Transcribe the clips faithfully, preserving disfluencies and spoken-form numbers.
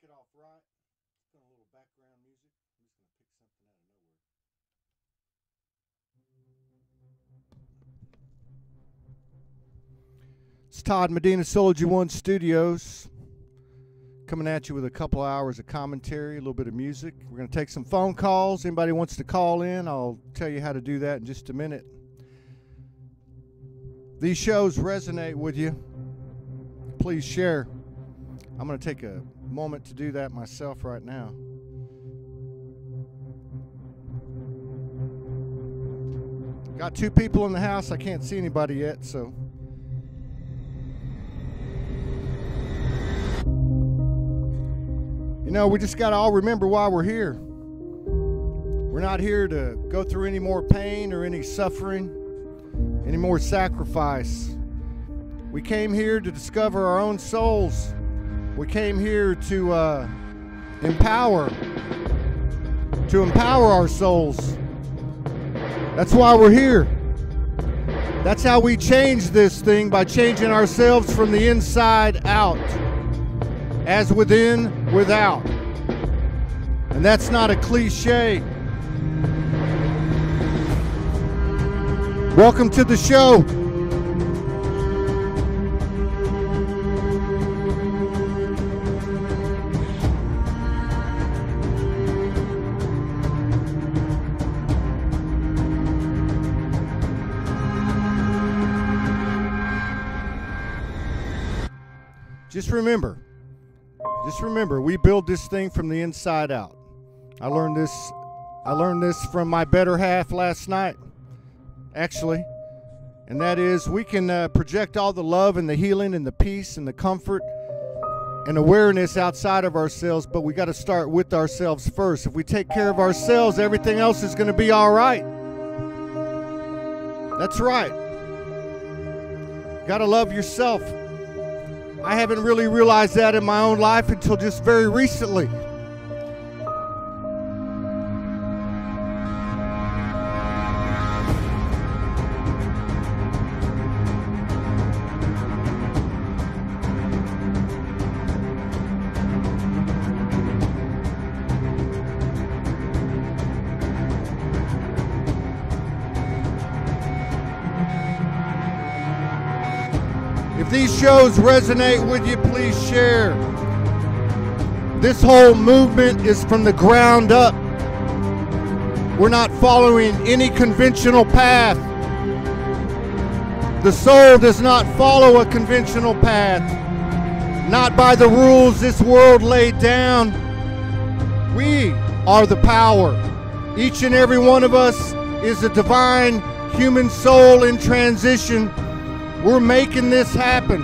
kick it off right. Let's put on a little background music. I'm just going to pick something out of nowhere. It's Todd Medina, Soulogy One Studios, coming at you with a couple hours of commentary, a little bit of music. We're going to take some phone calls. Anybody wants to call in, I'll tell you how to do that in just a minute. These shows resonate with you. Please share. I'm going to take a moment to do that myself right now. Got two people in the house. I can't see anybody yet, so... You know, we just got to all remember why we're here. We're not here to go through any more pain or any suffering, any more sacrifice. We came here to discover our own souls. We came here to uh, empower, to empower our souls. That's why we're here. That's how we change this thing, by changing ourselves from the inside out. As within, without. And that's not a cliche. Welcome to the show. Just remember, Just remember, we build this thing from the inside out. I learned this I learned this from my better half last night, actually. And that is, we can uh, project all the love and the healing and the peace and the comfort and awareness outside of ourselves, but we got to start with ourselves first. If we take care of ourselves, everything else is going to be all right. That's right. Got to love yourself. I haven't really realized that in my own life until just very recently. Shows resonate with you, please share. This whole movement is from the ground up. We're not following any conventional path. The soul does not follow a conventional path, not by the rules this world laid down. We are the power. Each and every one of us is a divine human soul in transition. We're making this happen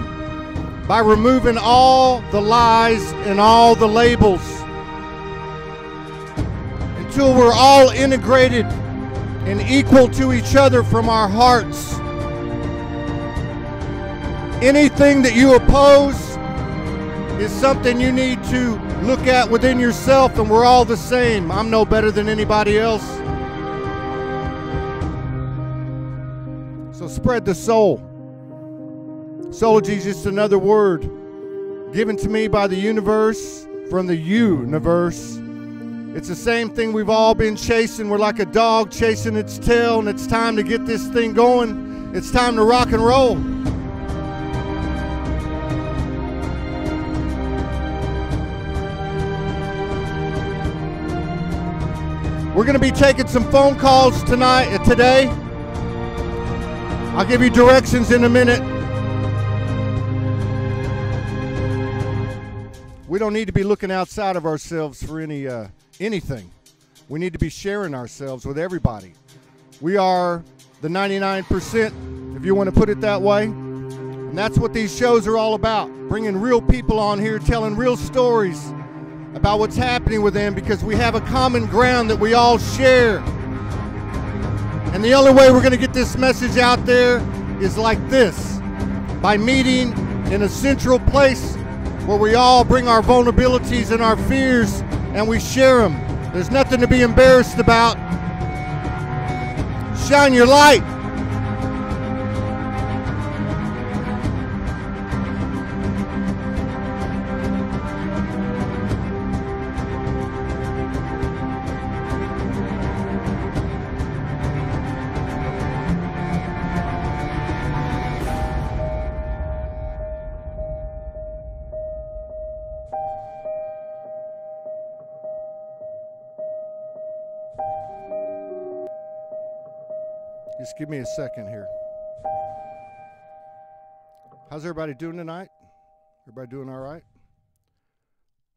by removing all the lies and all the labels. Until we're all integrated and equal to each other from our hearts. Anything that you oppose is something you need to look at within yourself, and we're all the same. I'm no better than anybody else. So spread the soul. Soulogy is just another word given to me by the universe, from the universe. It's the same thing we've all been chasing. We're like a dog chasing its tail, and it's time to get this thing going. It's time to rock and roll. We're going to be taking some phone calls tonight, today. I'll give you directions in a minute. We don't need to be looking outside of ourselves for any uh, anything. We need to be sharing ourselves with everybody. We are the ninety-nine percent, if you want to put it that way. And that's what these shows are all about, bringing real people on here, telling real stories about what's happening with them, because we have a common ground that we all share. And the only way we're going to get this message out there is like this, by meeting in a central place where we all bring our vulnerabilities and our fears and we share them. There's nothing to be embarrassed about. Shine your light. Just give me a second here. How's everybody doing tonight? Everybody doing all right?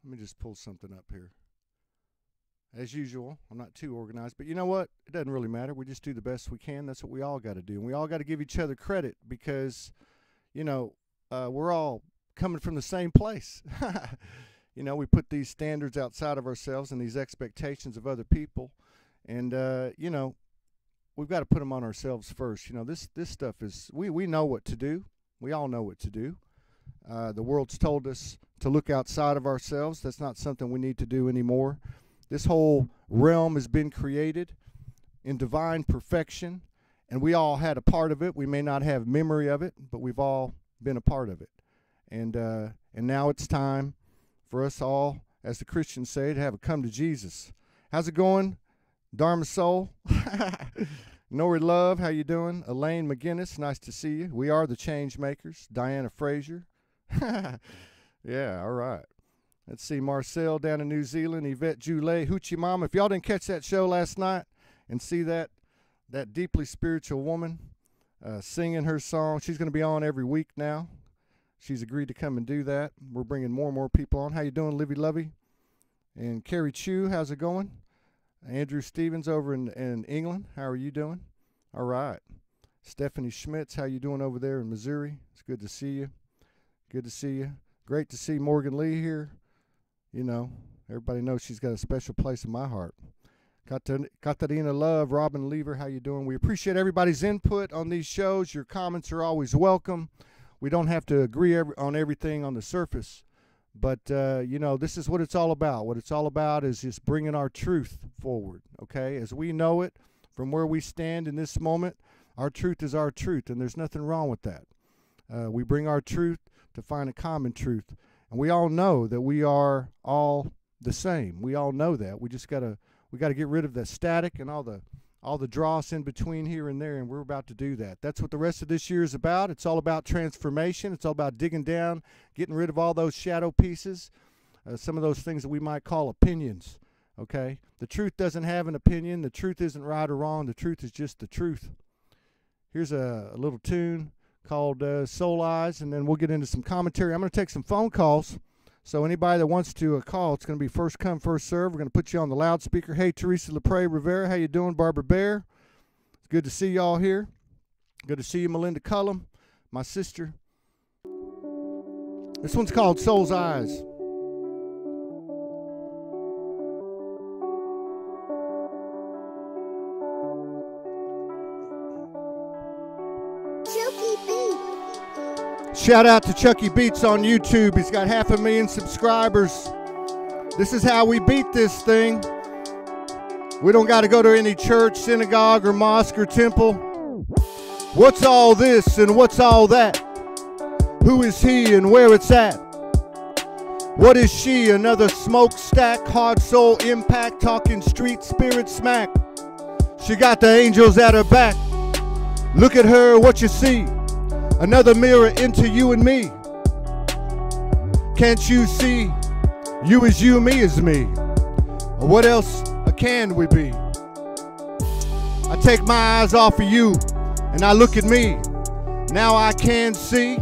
Let me just pull something up here. As usual, I'm not too organized, but you know what? It doesn't really matter. We just do the best we can. That's what we all got to do. And we all got to give each other credit because, you know, uh, we're all coming from the same place. You know, we put these standards outside of ourselves and these expectations of other people. And, uh, you know, we've got to put them on ourselves first. You know, this, this stuff is, we, we know what to do. We all know what to do. Uh, the world's told us to look outside of ourselves. That's not something we need to do anymore. This whole realm has been created in divine perfection, and we all had a part of it. We may not have memory of it, but we've all been a part of it. And uh, and now it's time for us all, as the Christians say, to have a come to Jesus. How's it going, Dharma Soul? Nori Love, how you doing? Elaine McGinnis, nice to see you. We are the Changemakers. Diana Frazier. Yeah, all right. Let's see, Marcel down in New Zealand, Yvette Julet, Hoochie Mama. If y'all didn't catch that show last night and see that that deeply spiritual woman uh, singing her song, she's going to be on every week now. She's agreed to come and do that. We're bringing more and more people on. How you doing, Livy Lovey? And Carrie Chu, how's it going? Andrew Stevens over in, in England, how are you doing? All right. Stephanie Schmitz, how you doing over there in Missouri? It's good to see you. Good to see you. Great to see Morgan Lee here. You know, everybody knows she's got a special place in my heart. Katarina Love, Robin Lever, how you doing? We appreciate everybody's input on these shows. Your comments are always welcome. We don't have to agree every, on everything on the surface. But, uh, you know, this is what it's all about. What it's all about is just bringing our truth forward, okay? As we know it, from where we stand in this moment, our truth is our truth, and there's nothing wrong with that. Uh, we bring our truth to find a common truth. And we all know that we are all the same. We all know that. We just gotta we gotta get rid of the static and all the all the dross in between here and there, and we're about to do that. That's what the rest of this year is about. It's all about transformation. It's all about digging down, getting rid of all those shadow pieces, uh, some of those things that we might call opinions. Okay? The truth doesn't have an opinion. The truth isn't right or wrong. The truth is just the truth. Here's a, a little tune called uh, Soul Eyes, and then we'll get into some commentary. I'm going to take some phone calls, so anybody that wants to uh, call, it's going to be first come, first serve. We're going to put you on the loudspeaker. Hey, Teresa LaPray Rivera, how you doing? Barbara Baer, it's good to see y'all here. Good to see you, Melinda Cullum, my sister. This one's called Soul's Eyes. Shout out to Chucky Beats on YouTube. He's got half a million subscribers. This is how we beat this thing. We don't got to go to any church, synagogue, or mosque, or temple. What's all this and what's all that? Who is he and where it's at? What is she? Another smokestack, hard soul impact, talking street spirit smack. She got the angels at her back. Look at her, what you see. Another mirror into you and me. Can't you see? You is you, me is me. What else can we be? I take my eyes off of you and I look at me. Now I can see.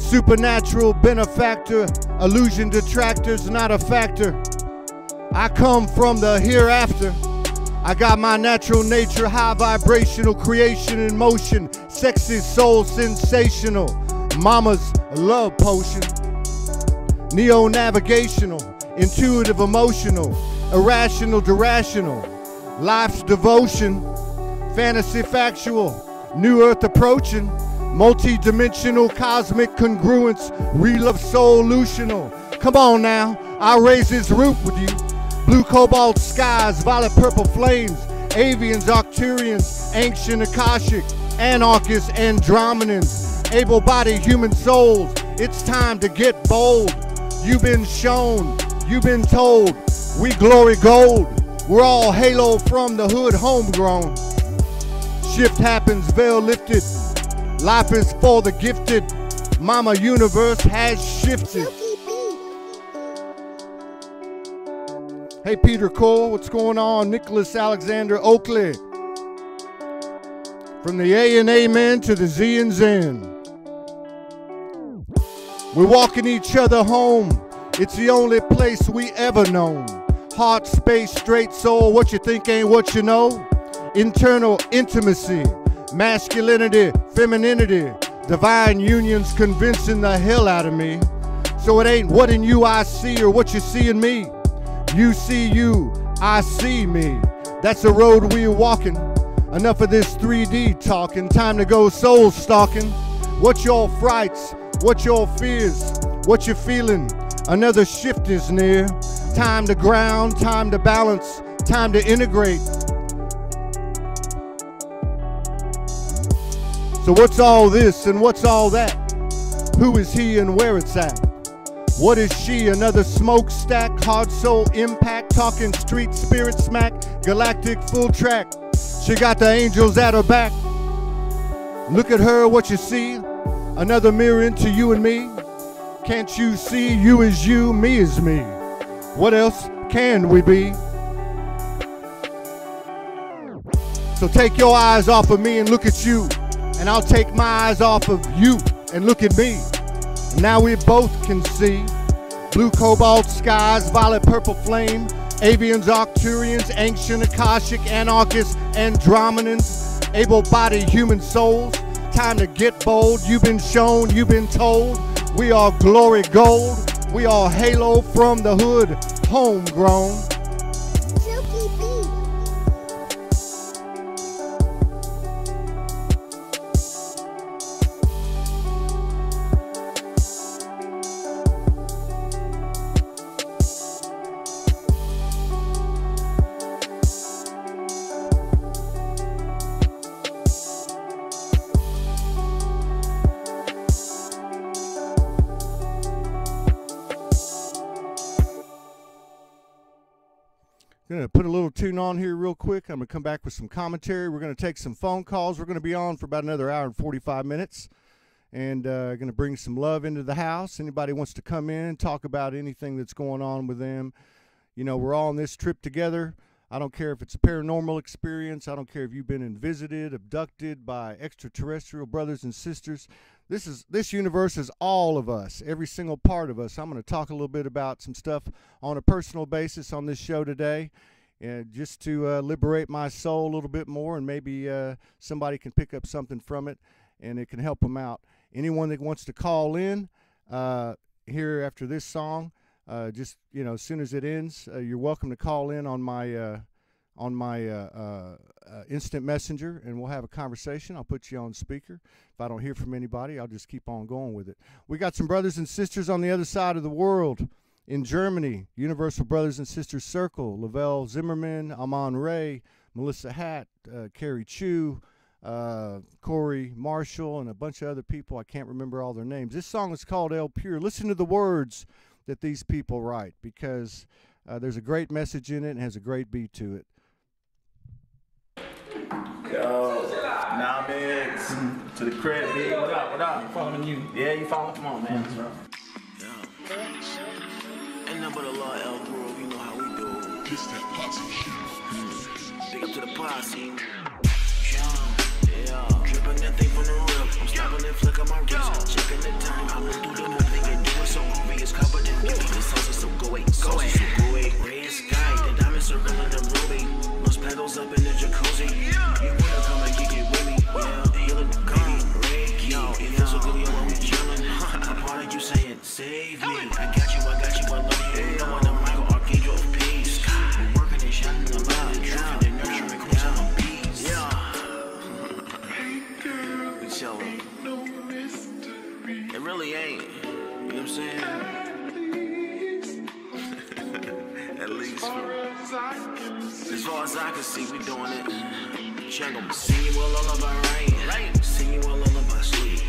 Supernatural benefactor, illusion detractors, not a factor. I come from the hereafter. I got my natural nature, high vibrational creation in motion, sexy soul sensational, mama's love potion, neo-navigational, intuitive emotional, irrational durational, life's devotion, fantasy factual, new earth approaching, multi-dimensional cosmic congruence, real of solutional. Come on now, I raise this roof with you. Blue cobalt skies, violet purple flames, avians, Arcturians, ancient Akashic, anarchists, Andromedans, able-bodied human souls. It's time to get bold. You've been shown, you've been told, we glory gold. We're all halo from the hood, homegrown. Shift happens, veil lifted. Life is for the gifted. Mama universe has shifted. Hey, Peter Cole, what's going on? Nicholas Alexander Oakley. From the A and Amen to the Z and Zen. We're walking each other home. It's the only place we ever known. Heart space, straight soul, what you think ain't what you know. Internal intimacy, masculinity, femininity, divine unions convincing the hell out of me. So it ain't what in you I see or what you see in me. You see you, I see me. That's the road we're walking. Enough of this three D talking, time to go soul stalking. What's your frights? What's your fears? What you feeling? Another shift is near. Time to ground, time to balance, time to integrate. So what's all this and what's all that? Who is he and where it's at? What is she, another smokestack, hard soul impact, talking street spirit smack, galactic full track. She got the angels at her back. Look at her, what you see, another mirror into you and me. Can't you see you is you, me is me? What else can we be? So take your eyes off of me and look at you, and I'll take my eyes off of you and look at me. And now we both can see blue cobalt skies, violet purple flame, avians, Arcturians, ancient Akashic, anarchists, Androminans, able-bodied human souls. Time to get bold. You've been shown, you've been told. We are glory gold. We are halo from the hood, homegrown. Chucky Put a little tune on here real quick. I'm going to come back with some commentary. We're going to take some phone calls. We're going to be on for about another hour and forty-five minutes. And uh, going to bring some love into the house. Anybody wants to come in and talk about anything that's going on with them. You know, we're all on this trip together. I don't care if it's a paranormal experience. I don't care if you've been visited, abducted by extraterrestrial brothers and sisters. This is this universe is all of us, every single part of us. I'm going to talk a little bit about some stuff on a personal basis on this show today, and just to uh, liberate my soul a little bit more, and maybe uh, somebody can pick up something from it, and it can help them out. Anyone that wants to call in uh, here after this song, uh, just you know, as soon as it ends, uh, you're welcome to call in on my uh, on my uh, uh, uh, instant messenger, and we'll have a conversation. I'll put you on speaker. If I don't hear from anybody, I'll just keep on going with it. We got some brothers and sisters on the other side of the world. In Germany, Universal Brothers and Sisters Circle, Lavelle Zimmerman, Amon Ray, Melissa Hatt, uh, Carrie Chu, uh, Corey Marshall, and a bunch of other people. I can't remember all their names. This song is called El Pure. Listen to the words that these people write, because uh, there's a great message in it and has a great beat to it. Yo, nah, man, to the crib, man. What up, what up? You following you? Yeah, you following? Come on, man. Mm-hmm. Ain't nothing but a lot of El Puro, you know how we do. Kiss that posse shit. Big up to the posse. Yeah. Dripping that thing from the roof. I'm stopping and flicking my wrist. Checking the time. I went through the movie and do it so groovy. It's competent. Give me the sauce, so go away. Go away. Red sky. The diamond circle in the ruby. Most pedals up in the jacuzzi. You wanna come and get it with me? Yeah. Healing the gun. Red key. It feels so good, yo, when we chillin'. I parted you saying, save me. I got you, I got you, I love you. Really ain't, you know what I'm saying? At least, as far as I can see, we doing it. Check 'em. Sing you all of our rain, sing you all of our sleep.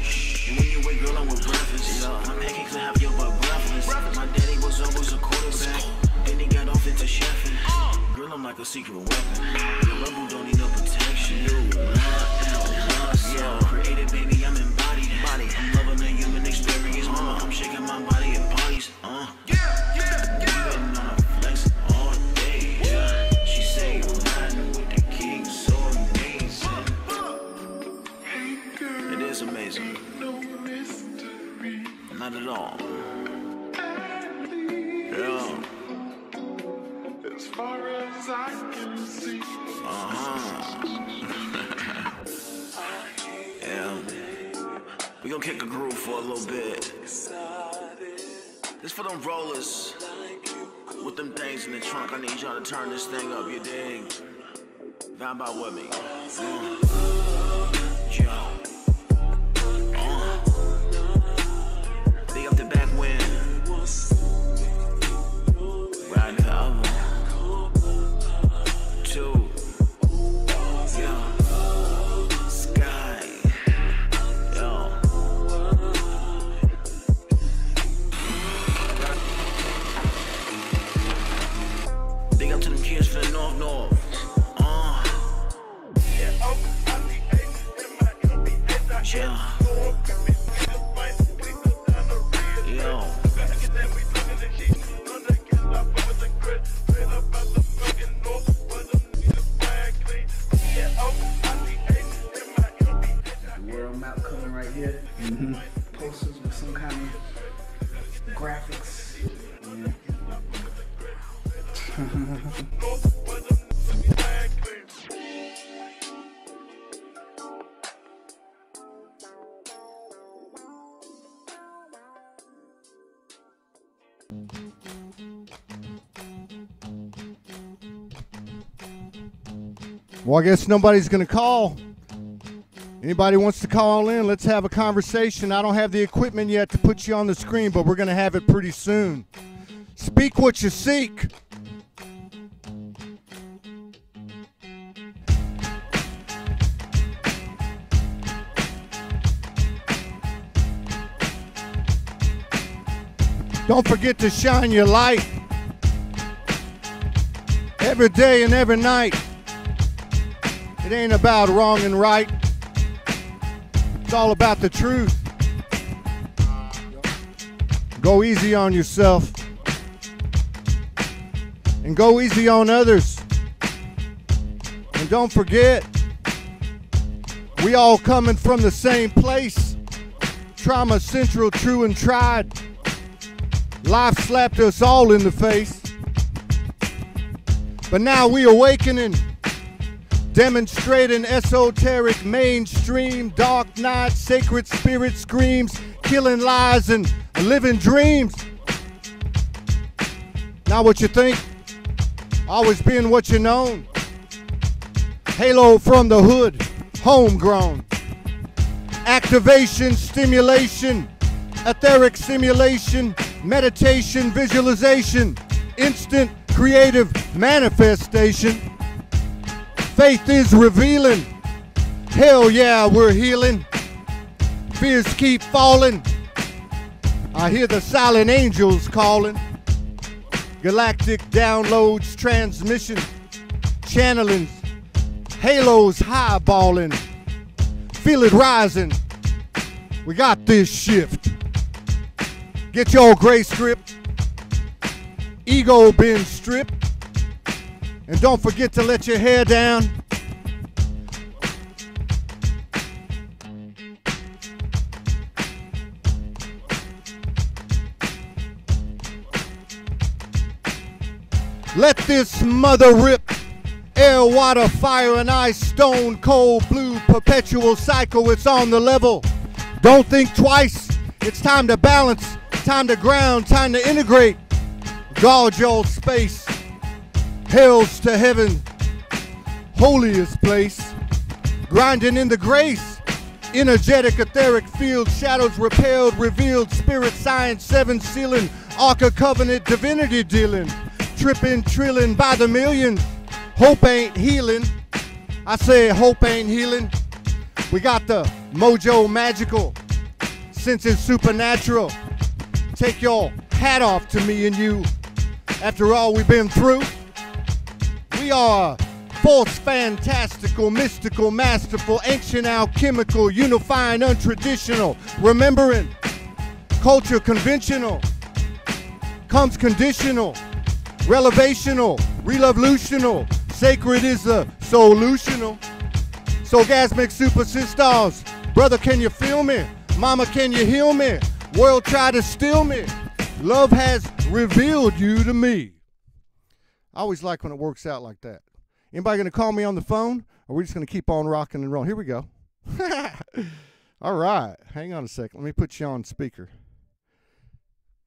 And when you wake, girl, I'm with breakfast. I'm making to have your butt breakfast. My daddy was always a quarterback, then he got off into chefing. Girl, I'm like a secret weapon. The rebel don't need no protection. You love, created, baby, I'm embodied. I'm loving the human experience. Mama, I'm shaking my body in parties. Uh, yeah, yeah, yeah. Been on a flex all day. Yeah. She say, riding with the king, so amazing. Uh, uh. not at all. Yeah. As far as I can see. Uh-huh. Yeah. We gonna kick a groove for a little bit. This for them rollers. With them things in the trunk, I need y'all to turn this thing up, you dig? Vibe out with me. Mm. Yo. Well, I guess nobody's going to call. Anybody wants to call in, let's have a conversation. I don't have the equipment yet to put you on the screen, but we're going to have it pretty soon. Speak what you seek. Don't forget to shine your light every day and every night. It ain't about wrong and right. It's all about the truth. Go easy on yourself. And go easy on others. And don't forget, we all coming from the same place. Trauma Central, true and tried. Life slapped us all in the face. But now we awakening. Demonstrating esoteric, mainstream, dark night, sacred spirit screams, killing lies and living dreams. Not what you think, always being what you known. Halo from the hood, homegrown. Activation, stimulation, etheric simulation, meditation, visualization, instant creative manifestation. Faith is revealing. Hell yeah, we're healing. Fears keep falling. I hear the silent angels calling. Galactic downloads, transmission, channelings, halos highballing. Feel it rising. We got this shift. Get your gray script. Ego been stripped. And don't forget to let your hair down. Let this mother rip. Air, water, fire, and ice. Stone, cold, blue, perpetual cycle. It's on the level. Don't think twice. It's time to balance. Time to ground. Time to integrate. Guard your space. Hells to heaven, holiest place. Grinding in the grace, energetic, etheric field, shadows repelled, revealed, spirit science, seven sealing, Ark of Covenant, divinity dealing, tripping, trilling by the millions. Hope ain't healing. I say hope ain't healing. We got the mojo magical, senses supernatural. Take your hat off to me and you. After all we've been through, we are false, fantastical, mystical, masterful, ancient, alchemical, unifying, untraditional, remembering, culture conventional, comes conditional, relevational, revolutional, sacred is the solutional, sogasmic super sisters. Brother, can you feel me? Mama, can you heal me? World tried to steal me. Love has revealed you to me. I always like when it works out like that. Anybody going to call me on the phone? Or are we just going to keep on rocking and rolling? Here we go. All right. Hang on a second. Let me put you on speaker.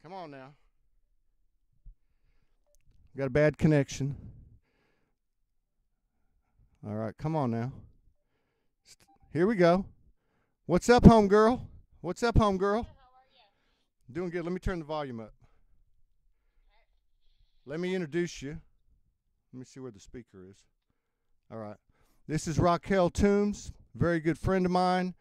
Come on now. Got a bad connection. All right. Come on now. Here we go. What's up, homegirl? What's up, homegirl? Doing good. Let me turn the volume up. Let me introduce you. Let me see where the speaker is. All right. This is Raquel Toombs, very good friend of mine.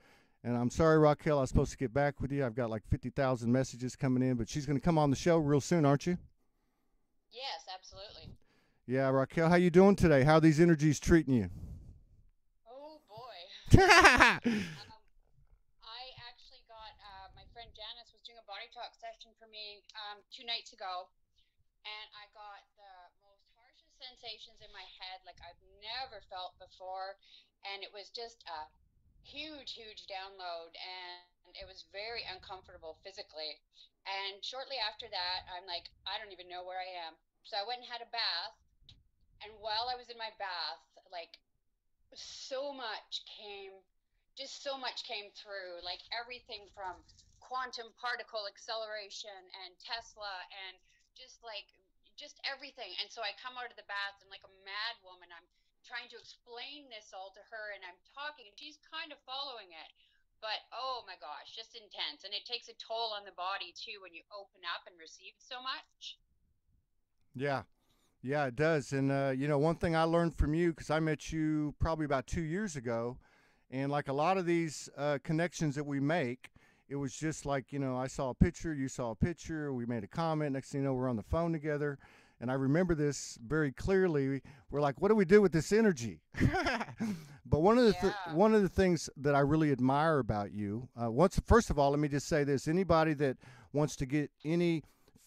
And I'm sorry, Raquel, I was supposed to get back with you. I've got like fifty thousand messages coming in, but she's going to come on the show real soon, aren't you? Yes, absolutely. Yeah, Raquel, how you doing today? How are these energies treating you? Oh, boy. um, I actually got, uh, my friend Janice was doing a body talk session for me um, two nights ago. And I got the most harshest sensations in my head like I've never felt before. And it was just a huge, huge download. And it was very uncomfortable physically. And shortly after that, I'm like, I don't even know where I am. So I went and had a bath. And while I was in my bath, like so much came, just so much came through, like everything from quantum particle acceleration and Tesla and just like just everything. And so I come out of the bath and like a mad woman, I'm trying to explain this all to her and I'm talking and she's kind of following it, but oh my gosh, just intense. And it takes a toll on the body too when you open up and receive so much. Yeah, yeah, it does. And uh you know, one thing I learned from you, because I met you probably about two years ago, and like a lot of these uh connections that we make, it was just like, you know, I saw a picture, you saw a picture, we made a comment, next thing you know, we're on the phone together. And I remember this very clearly. We're like, what do we do with this energy? But one of the yeah. th one of the things that I really admire about you, uh, once, first of all, let me just say this. Anybody that wants to get any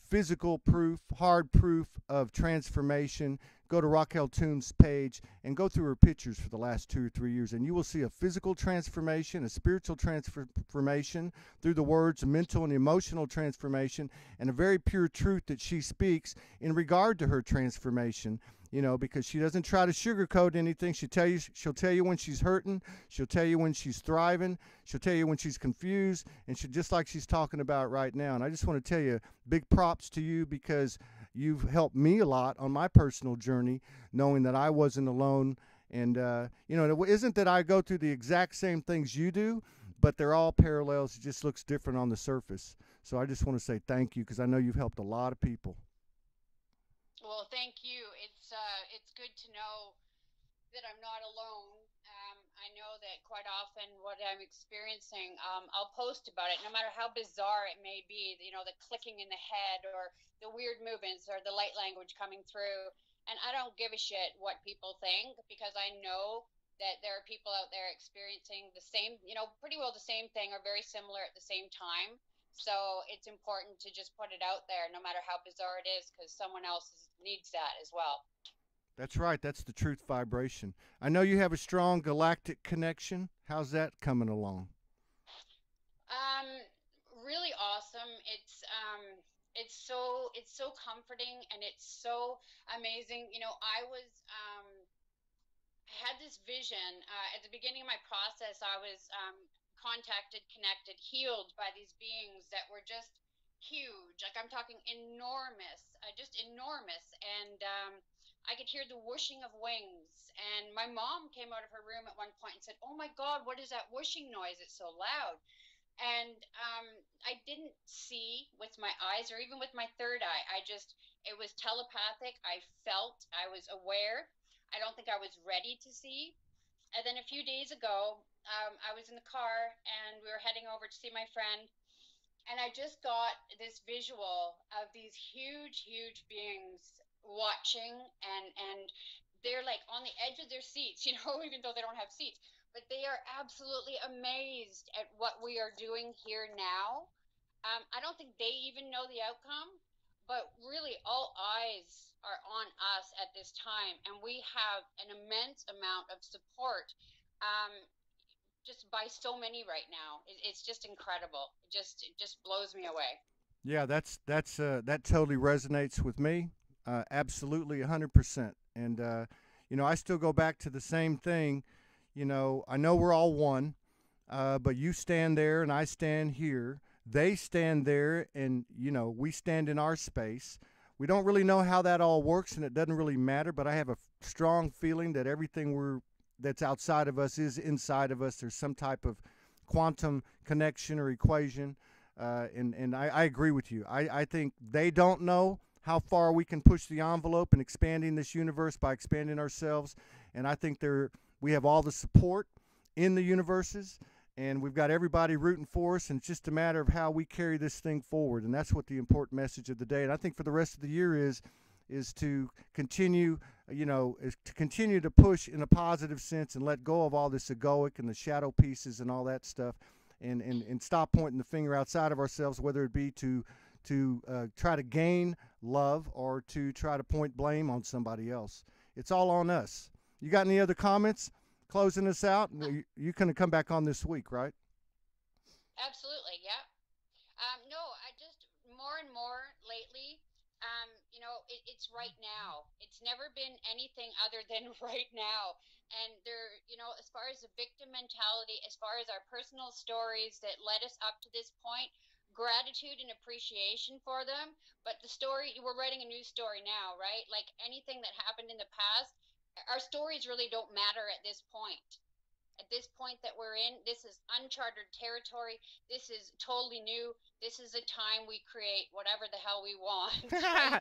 physical proof, hard proof of transformation, go to Raquel Toombs' page and go through her pictures for the last two or three years, and you will see a physical transformation, a spiritual transformation through the words, a mental and emotional transformation, and a very pure truth that she speaks in regard to her transformation. You know, because she doesn't try to sugarcoat anything. She tell you, she'll tell you when she's hurting. She'll tell you when she's thriving. She'll tell you when she's confused, and she just like she's talking about right now. And I just want to tell you, big props to you, because you've helped me a lot on my personal journey, knowing that I wasn't alone. And, uh, you know, it isn't that I go through the exact same things you do, but they're all parallels. It just looks different on the surface. So I just want to say thank you, because I know you've helped a lot of people. Well, thank you. It's, uh, it's good to know that I'm not alone. Um, I know that quite often what I'm experiencing, um, I'll post about it, no matter how bizarre it may be, you know, the clicking in the head or the weird movements or the light language coming through. And I don't give a shit what people think, because I know that there are people out there experiencing the same, you know, pretty well the same thing or very similar at the same time. So it's important to just put it out there, no matter how bizarre it is, because someone else needs that as well. That's right. That's the truth vibration. I know you have a strong galactic connection. How's that coming along? Um, really awesome. It's, um, it's so, it's so comforting and it's so amazing. You know, I was, um, I had this vision, uh, at the beginning of my process. I was, um, contacted, connected, healed by these beings that were just huge. Like I'm talking enormous, uh, just enormous. And, um, I could hear the whooshing of wings, and my mom came out of her room at one point and said, "Oh my God, what is that whooshing noise? It's so loud." And um, I didn't see with my eyes or even with my third eye. I just, it was telepathic. I felt, I was aware. I don't think I was ready to see. And then a few days ago, um, I was in the car and we were heading over to see my friend. And I just got this visual of these huge, huge beings watching, and and they're like on the edge of their seats, you know, even though they don't have seats, but they are absolutely amazed at what we are doing here now. um I don't think they even know the outcome, but really all eyes are on us at this time, and we have an immense amount of support. Um just by so many right now. It, it's just incredible. It just it just blows me away. Yeah, that's that's uh, that totally resonates with me. Uh, absolutely, one hundred percent. And uh, you know, I still go back to the same thing. You know, I know we're all one, uh, but you stand there and I stand here. They stand there and, you know, we stand in our space. We don't really know how that all works, and it doesn't really matter, but I have a strong feeling that everything we're that's outside of us is inside of us. There's some type of quantum connection or equation, uh, and, and I, I agree with you. I, I think they don't know how far we can push the envelope in expanding this universe by expanding ourselves, and I think they're, we have all the support in the universes, and we've got everybody rooting for us, and it's just a matter of how we carry this thing forward. And that's what the important message of the day, and I think for the rest of the year is, is to continue, you know, is to continue to push in a positive sense and let go of all this egoic and the shadow pieces and all that stuff, and, and, and stop pointing the finger outside of ourselves, whether it be to, to uh, try to gain love or to try to point blame on somebody else. It's all on us. You got any other comments? Closing us out, you, you can come back on this week, right? Absolutely, yeah. Um, no, I just more and more lately, um, you know, it, it's right now. It's never been anything other than right now. And there, you know, as far as the victim mentality, as far as our personal stories that led us up to this point, gratitude and appreciation for them. But the story, we're writing a new story now, right? Like anything that happened in the past. Our stories really don't matter at this point. At this point that we're in, this is uncharted territory. This is totally new. This is a time we create whatever the hell we want. Right?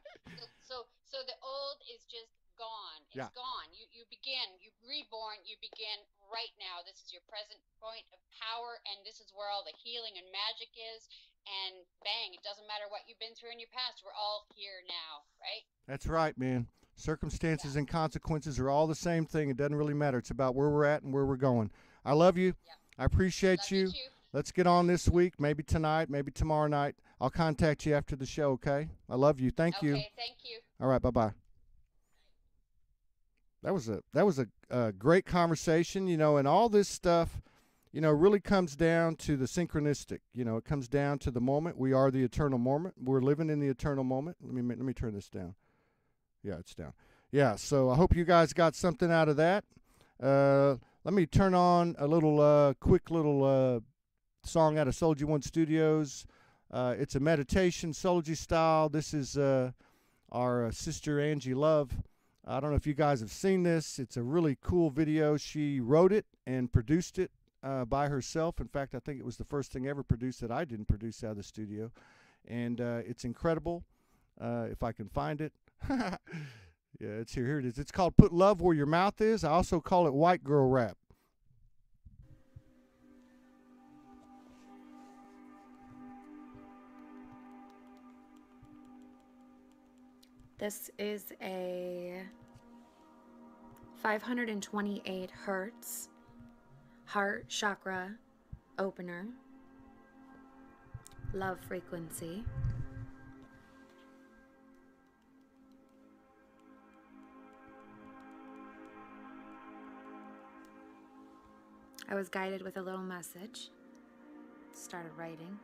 so, so the old is just gone. It's yeah. gone. You, you begin, you reborn, you begin right now. This is your present point of power, and this is where all the healing and magic is. And bang, it doesn't matter what you've been through in your past. We're all here now, right? That's right, man. Circumstances yeah. and consequences are all the same thing. It doesn't really matter. It's about where we're at and where we're going. I love you. Yeah. I appreciate love you. you too. Let's get on this week, maybe tonight, maybe tomorrow night. I'll contact you after the show, okay? I love you. Thank okay, you. Okay, thank you. All right, bye-bye. That was a that was a, a great conversation, you know, and all this stuff, you know, really comes down to the synchronistic. You know, it comes down to the moment. We are the eternal moment. We're living in the eternal moment. Let me let me turn this down. Yeah, it's down. Yeah, so I hope you guys got something out of that. Uh, let me turn on a little uh, quick little uh, song out of Soulogy One Studios. Uh, it's a meditation, Soulogy style. This is uh, our uh, sister Angie Love. I don't know if you guys have seen this. It's a really cool video. She wrote it and produced it uh, by herself. In fact, I think it was the first thing ever produced that I didn't produce out of the studio. And uh, it's incredible, uh, if I can find it. yeah, it's here. Here it is. It's called Put Love Where Your Mouth Is. I also call it White Girl Rap. This is a five hundred twenty-eight hertz heart chakra opener, love frequency. I was guided with a little message, started writing.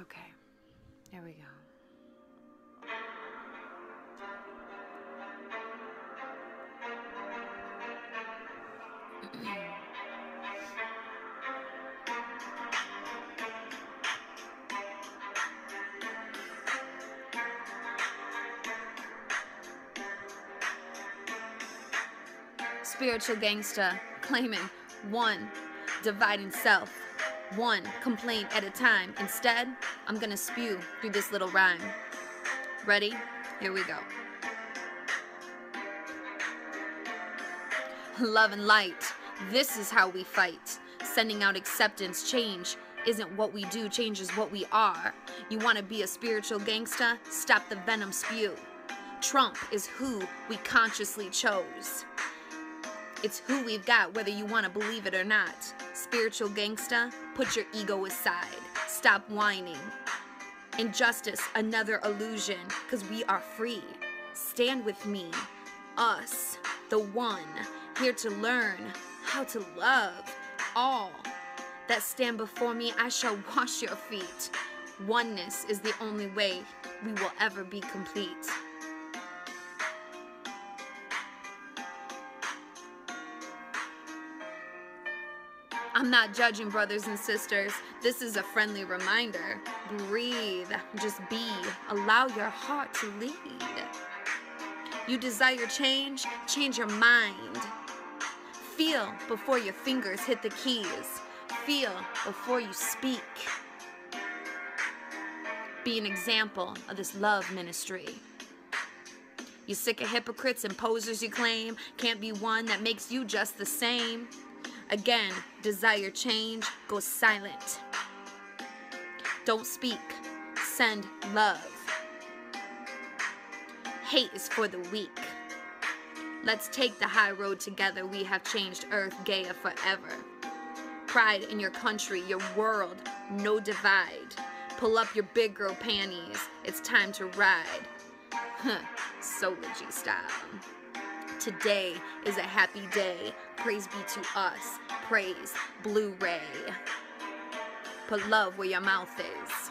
Okay, here we go. Spiritual gangster, claiming one, dividing self, one complaint at a time. Instead, I'm gonna spew through this little rhyme. Ready? Here we go. Love and light, this is how we fight. Sending out acceptance, change isn't what we do, change is what we are. You wanna be a spiritual gangster? Stop the venom spew. Trump is who we consciously chose. It's who we've got, whether you want to believe it or not. Spiritual gangsta, put your ego aside. Stop whining. and justice another illusion, because we are free. Stand with me, us, the one, here to learn how to love all that stand before me. I shall wash your feet. Oneness is the only way we will ever be complete. I'm not judging, brothers and sisters. This is a friendly reminder. Breathe, just be. Allow your heart to lead. You desire change, change your mind. Feel before your fingers hit the keys. Feel before you speak. Be an example of this love ministry. You're sick of hypocrites and posers you claim. Can't be one that makes you just the same. Again, desire change, go silent. Don't speak, send love. Hate is for the weak. Let's take the high road together. We have changed Earth, Gaia forever. Pride in your country, your world, no divide. Pull up your big girl panties, it's time to ride. Huh, Soulogy style. Today is a happy day. Praise be to us. Praise Blu-ray. Put love where your mouth is.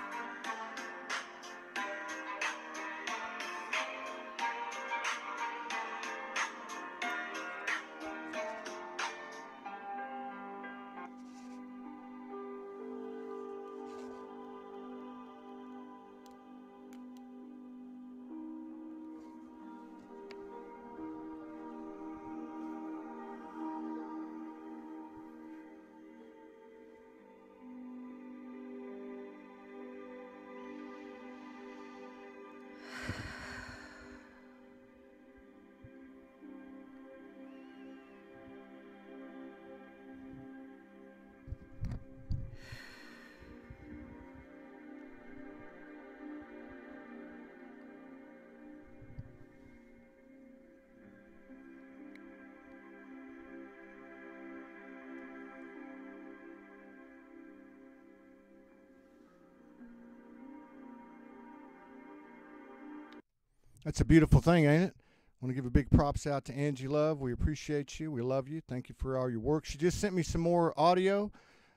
That's a beautiful thing, ain't it? I want to give a big props out to Angie Love. We appreciate you. We love you. Thank you for all your work. She just sent me some more audio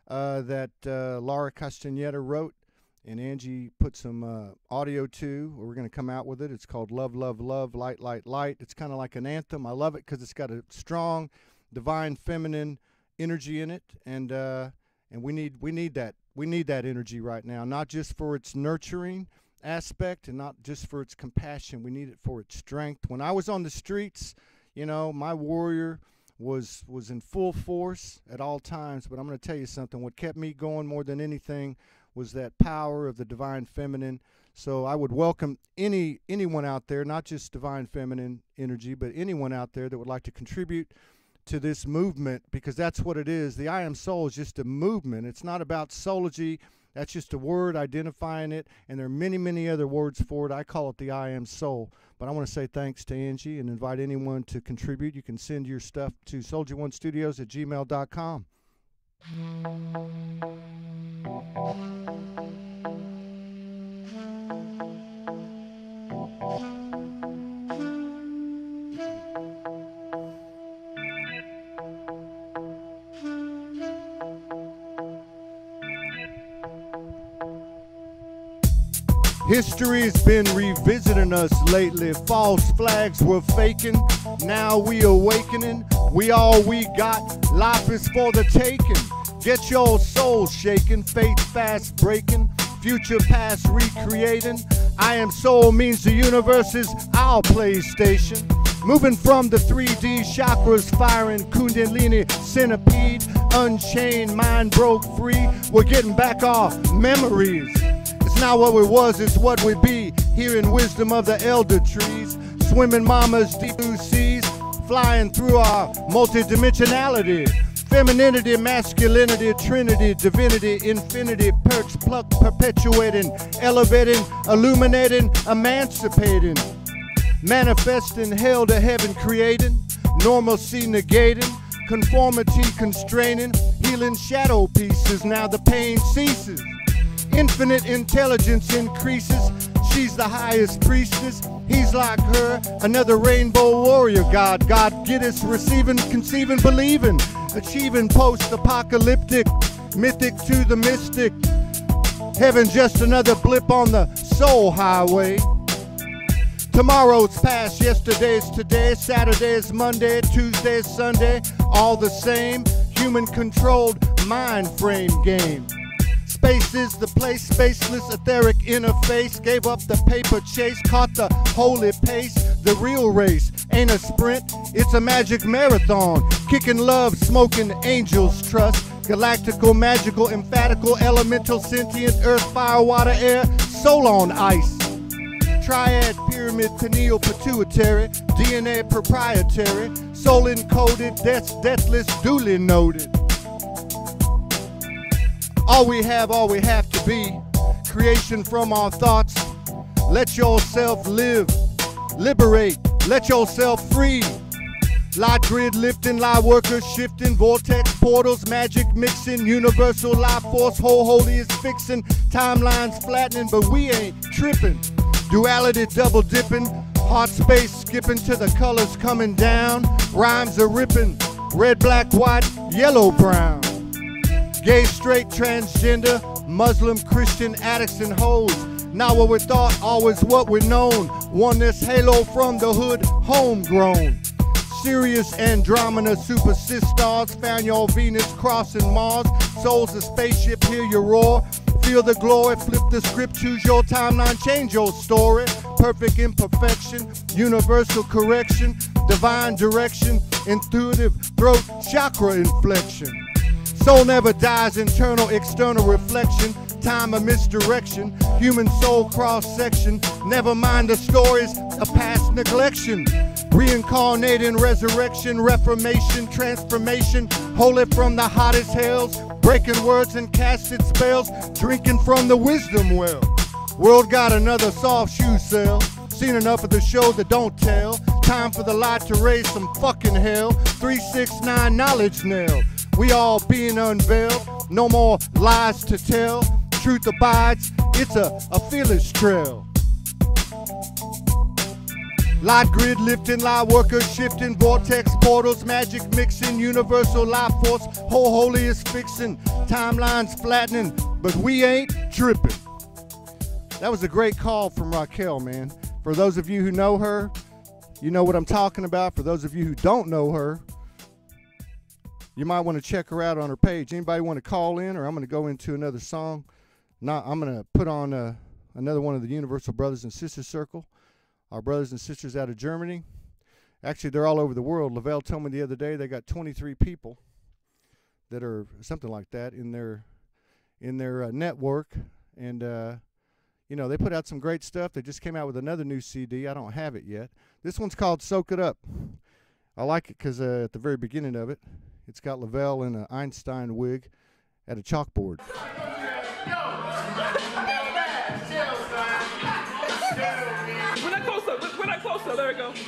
uh, that uh, Laura Castaneda wrote, and Angie put some uh, audio to. We're going to come out with it. It's called Love, Love, Love, Light, Light, Light. It's kind of like an anthem. I love it because it's got a strong, divine, feminine energy in it, and uh, and we need we need that we need that energy right now, not just for its nurturing aspect and not just for its compassion. We need it for its strength. When I was on the streets, you know, my warrior was was in full force at all times. But I'm going to tell you something, what kept me going more than anything was that power of the divine feminine. So I would welcome any anyone out there, not just divine feminine energy, but anyone out there that would like to contribute to this movement, because that's what it is. The I Am Soul is just a movement. It's not about Soulogy. That's just a word identifying it, and there are many, many other words for it. I call it the I Am Soul. But I want to say thanks to Angie and invite anyone to contribute. You can send your stuff to Soulogy One Studios at gmail dot com. History has been revisiting us lately. False flags were faking. Now we awakening. We all we got. Life is for the taking. Get your soul shaking. Faith fast breaking. Future past recreating. I Am Soul means the universe is our PlayStation. Moving from the three D chakras firing. Kundalini centipede. Unchained mind broke free. We're getting back our memories. Not what we was, it's what we be. Hearing wisdom of the elder trees, swimming mamas deep blue seas, flying through our multidimensionality, femininity, masculinity, trinity, divinity, infinity, perks, pluck, perpetuating, elevating, illuminating, emancipating, manifesting, hell to heaven creating, normalcy negating, conformity constraining, healing shadow pieces. Now the pain ceases. Infinite intelligence increases. She's the highest priestess. He's like her, another rainbow warrior god. God get us receiving, conceiving, believing, achieving post-apocalyptic, mythic to the mystic. Heaven just another blip on the soul highway. Tomorrow's past, yesterday's today, Saturday's Monday, Tuesday's Sunday, all the same, human-controlled mind frame game. Space is the place, spaceless etheric interface, gave up the paper chase, caught the holy pace, the real race, ain't a sprint, it's a magic marathon, kicking love, smoking angels trust, galactical, magical, emphatical, elemental, sentient, earth, fire, water, air, soul on ice. Triad, pyramid, pineal, pituitary, D N A proprietary, soul encoded, death's deathless, duly noted. All we have, all we have to be, creation from our thoughts. Let yourself live, liberate, let yourself free. Light grid lifting, light workers shifting, vortex portals, magic mixing, universal life force, whole holy is fixing, timelines flattening, but we ain't tripping. Duality double dipping, heart space skipping to the colors coming down, rhymes are ripping, red, black, white, yellow, brown. Gay, straight, transgender, Muslim, Christian, addicts and hoes. Not what we thought, always what we known. Won this halo from the hood, homegrown. Sirius, Andromeda, super cis stars, found your Venus crossing Mars. Souls a spaceship, hear your roar. Feel the glory, flip the script, choose your timeline, change your story. Perfect imperfection, universal correction, divine direction, intuitive throat chakra inflection. Soul never dies, internal, external reflection, time of misdirection, human soul cross-section, never mind the stories of past neglection. Reincarnating, resurrection, reformation, transformation, holy from the hottest hells, breaking words and casting spells, drinking from the wisdom well. World got another soft shoe sale, seen enough of the show that don't tell, time for the light to raise some fucking hell, three six nine knowledge nail. We all being unveiled, no more lies to tell, truth abides, it's a, a fearless trail. Light grid lifting, light workers shifting, vortex portals, magic mixing, universal life force, whole holy is fixing, timelines flattening, but we ain't tripping. That was a great call from Raquel, man. For those of you who know her, you know what I'm talking about. For those of you who don't know her, you might want to check her out on her page. Anybody want to call in, or I'm going to go into another song. Now I'm going to put on uh, another one of the Universal Brothers and Sisters Circle. Our brothers and sisters out of Germany. Actually, they're all over the world. Lavelle told me the other day they got twenty-three people that are something like that in their in their uh, network. And, uh, you know, they put out some great stuff. They just came out with another new C D. I don't have it yet. This one's called Soak It Up. I like it because uh, at the very beginning of it, it's got Lavelle in an Einstein wig at a chalkboard. So there we go. There you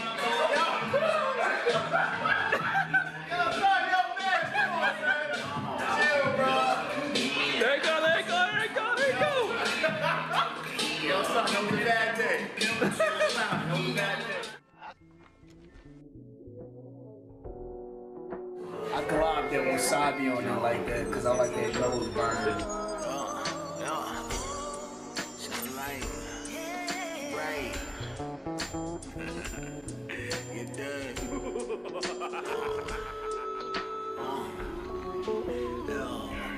go, there you go, there you go, there you go. Yo, son, don't be bad day. Don't be bad day. I collabed that wasabi on it like that, because I like that nose burn.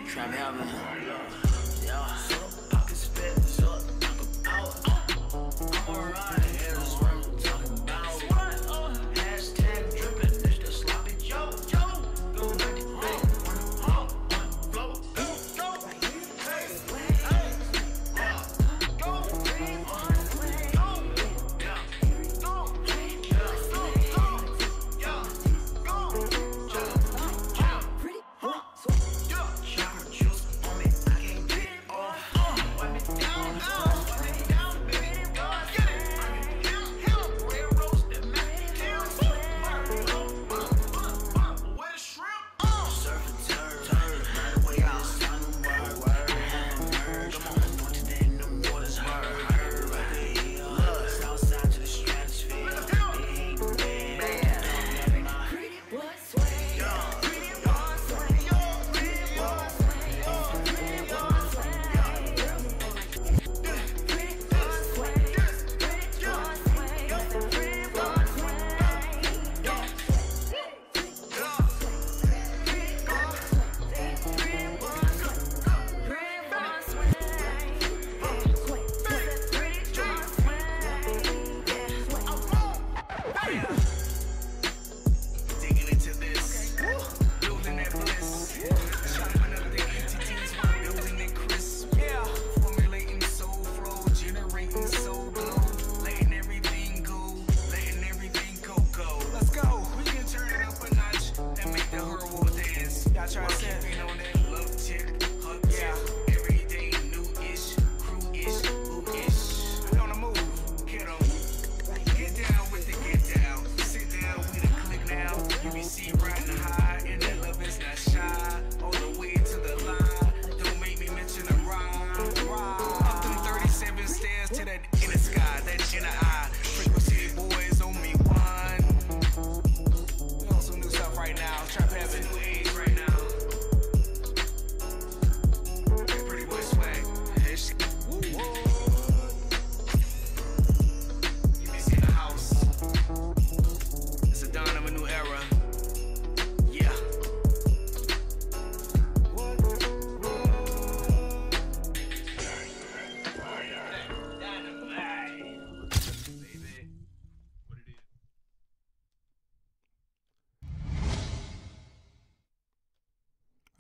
Trap heaven, yo, I can spit, so out, I'm alright, here's what I'm talking about. Hashtag drippin', it's the sloppy Joe, Joe, go make it big, one flow, go, hey, go, go, go, go, go, go, huh? Yeah.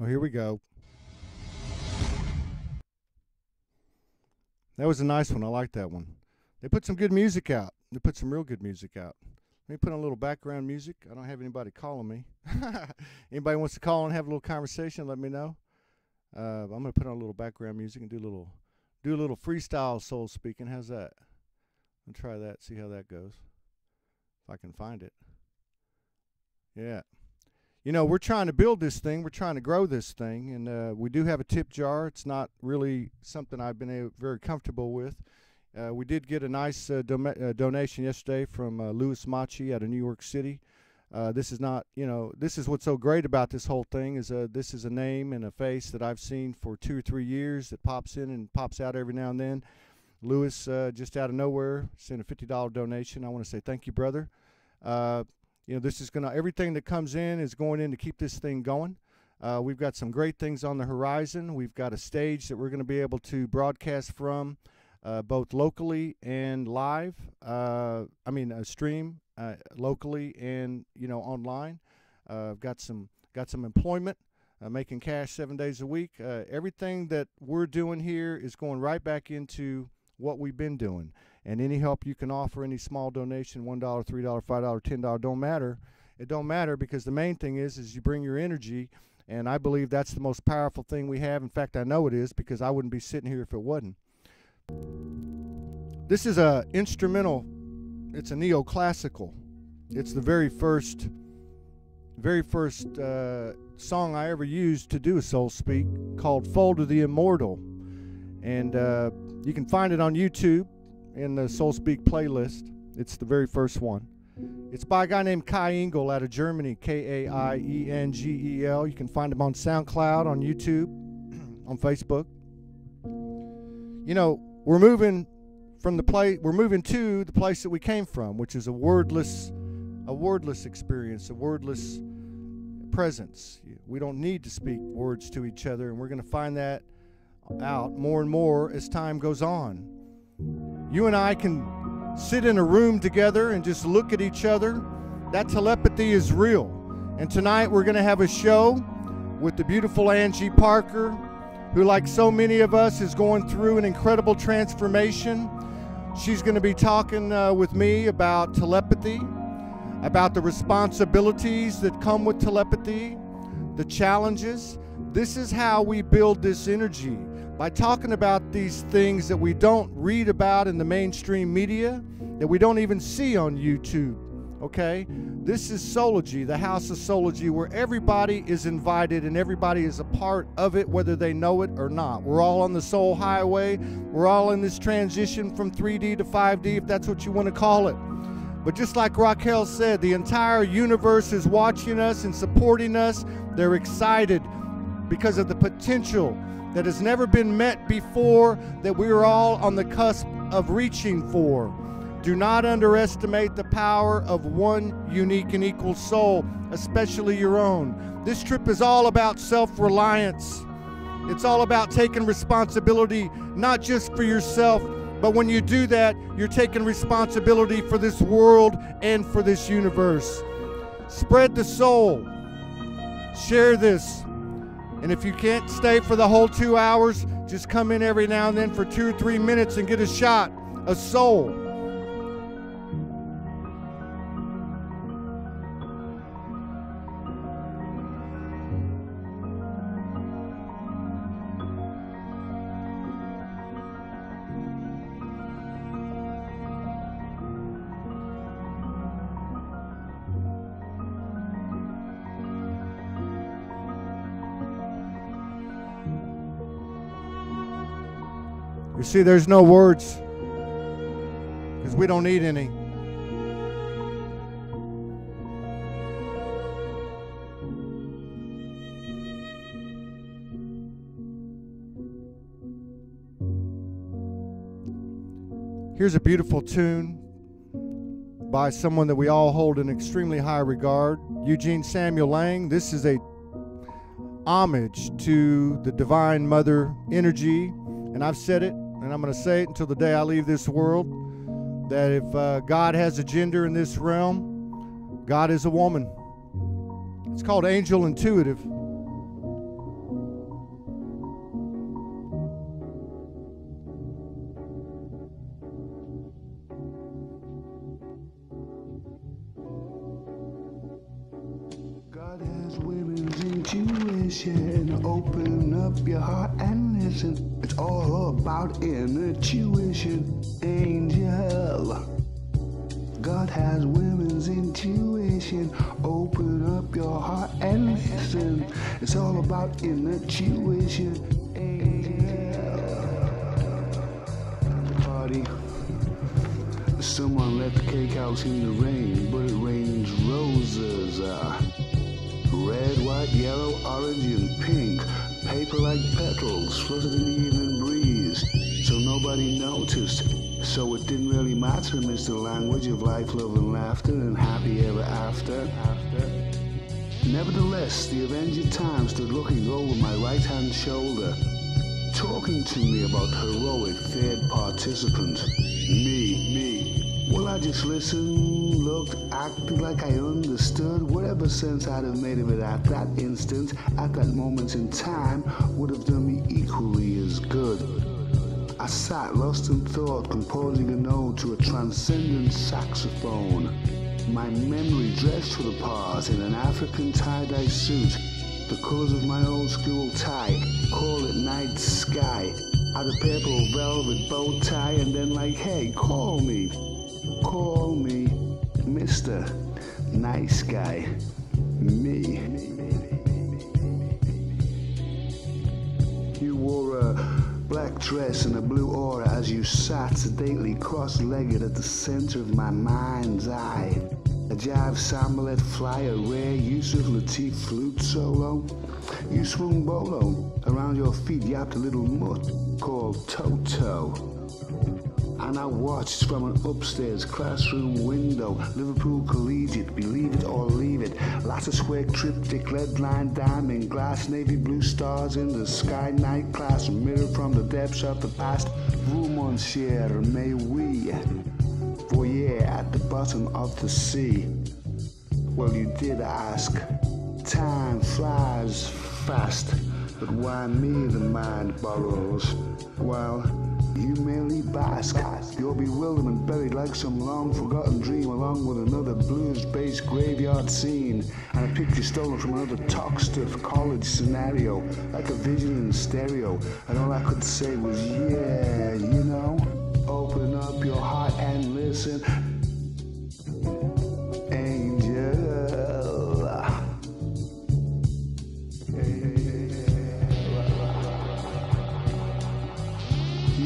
Oh, here we go. That was a nice one. I like that one. They put some good music out. They put some real good music out. Let me put on a little background music. I don't have anybody calling me. Anybody wants to call and have a little conversation, let me know. Uh, I'm going to put on a little background music and do a little, do a little freestyle soul speaking. How's that? I'll try that, see how that goes, if I can find it. Yeah. You know, we're trying to build this thing. We're trying to grow this thing, and uh, we do have a tip jar. It's not really something I've been very comfortable with. Uh, we did get a nice uh, do uh, donation yesterday from uh, Lewis Machi out of New York City. Uh, this is not, you know, this is what's so great about this whole thing is uh, this is a name and a face that I've seen for two or three years that pops in and pops out every now and then. Lewis, uh, just out of nowhere, sent a fifty dollar donation. I want to say thank you, brother. Uh, you know, this is going to, everything that comes in is going in to keep this thing going. Uh, we've got some great things on the horizon. We've got a stage that we're going to be able to broadcast from. Uh, both locally and live, uh, I mean uh, stream uh, locally and, you know, online. Uh, I've got some got some employment, uh, making cash seven days a week. Uh, everything that we're doing here is going right back into what we've been doing. And any help you can offer, any small donation, one dollar, three dollars, five dollars, ten dollars, don't matter. It don't matter, because the main thing is is you bring your energy, and I believe that's the most powerful thing we have. In fact, I know it is, because I wouldn't be sitting here if it wasn't. This is a instrumental. It's a neoclassical. It's the very first, very first uh, song I ever used to do a soul speak, called "Fold to the Immortal," and uh, you can find it on YouTube in the Soul Speak playlist. It's the very first one. It's by a guy named Kai Engel out of Germany, K A I E N G E L. You can find him on SoundCloud, on YouTube, on Facebook. You know, we're moving from the place, we're moving to the place that we came from, which is a wordless, a wordless experience, a wordless presence. We don't need to speak words to each other, and we're going to find that out more and more as time goes on. You and I can sit in a room together and just look at each other. That telepathy is real. And tonight we're going to have a show with the beautiful Angie Parker, who, like so many of us, is going through an incredible transformation. She's going to be talking uh, with me about telepathy, about the responsibilities that come with telepathy, the challenges. This is how we build this energy, by talking about these things that we don't read about in the mainstream media, that we don't even see on YouTube, okay? This is Soulogy, the House of Soulogy, where everybody is invited and everybody is a part of it, whether they know it or not. We're all on the soul highway. We're all in this transition from three D to five D, if that's what you want to call it. But just like Raquel said, the entire universe is watching us and supporting us. They're excited because of the potential that has never been met before, that we're all on the cusp of reaching for. Do not underestimate the power of one unique and equal soul, especially your own. This trip is all about self-reliance. It's all about taking responsibility, not just for yourself, but when you do that, you're taking responsibility for this world and for this universe. Spread the soul. Share this. And if you can't stay for the whole two hours, just come in every now and then for two or three minutes and get a shot, a soul. See, there's no words, because we don't need any. Here's a beautiful tune by someone that we all hold in extremely high regard, Eugene Samuel Lang. This is a homage to the Divine Mother energy, and I've said it, and I'm going to say it until the day I leave this world, that if uh, God has a gender in this realm, God is a woman. It's called Angel Intuitive. Use women's intuition, open up your heart and listen. It's all about inner tuition, Angel. God has women's intuition, open up your heart and listen. It's all about inner tuition, Angel. Party. Someone left the cake house in the rain, but it rains roses. Uh, red, white, yellow, orange, and pink. Paper like petals fluttered in the evening breeze. So nobody noticed. So it didn't really matter, Mister Language of Life, Love, and Laughter, and Happy Ever After. After. Nevertheless, the Avenger Time stood looking over my right-hand shoulder, talking to me about heroic third participant. Me, me. Well, I just listened, looked, acted like I understood. Whatever sense I'd have made of it at that instant, at that moment in time, would have done me equally as good. I sat lost in thought, composing an ode to a transcendent saxophone. My memory dressed for the part in an African tie-dye suit, the colors of my old school tie, call it night sky. Had a purple velvet bow tie, and then like, hey, call me, call me, Mister Nice Guy, me. You wore a black dress and a blue aura as you sat sedately cross-legged at the center of my mind's eye. A jive sambalet fly, a rare Yusuf Lateef flute solo. You swung bolo, around your feet yapped a little mutt called Toto. And I watched from an upstairs classroom window, Liverpool Collegiate, believe it or leave it, lattice work triptych, lead line, diamond glass, navy blue stars in the sky, night class, mirror from the depths of the past, vous mon cher, mais oui, voyeur at the bottom of the sea. Well, you did ask. Time flies fast, but why me the mind borrows? While you merely bask, your bewilderment buried like some long-forgotten dream along with another blues-based graveyard scene and a picture stolen from another talk-stuff college scenario, like a vision in stereo, and all I could say was, yeah, you know? Open up your heart and listen.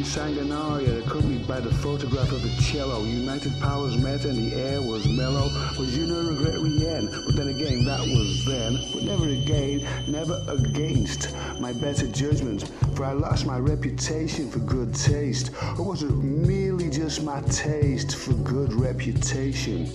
Sang an aria accompanied by the photograph of a cello. United powers met and the air was mellow. Was you no regret rien? But then again, that was then. But never again, never against my better judgment. For I lost my reputation for good taste. Or was it merely just my taste for good reputation?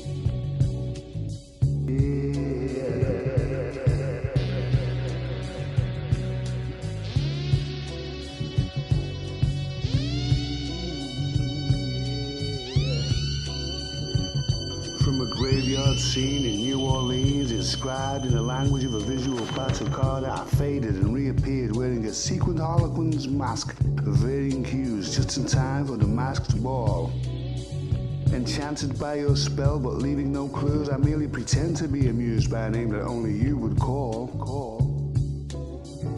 Scene in New Orleans, inscribed in the language of a visual platicard, I faded and reappeared wearing a sequined harlequin's mask of varying hues just in time for the masked ball. Enchanted by your spell but leaving no clues, I merely pretend to be amused by a name that only you would call. Call.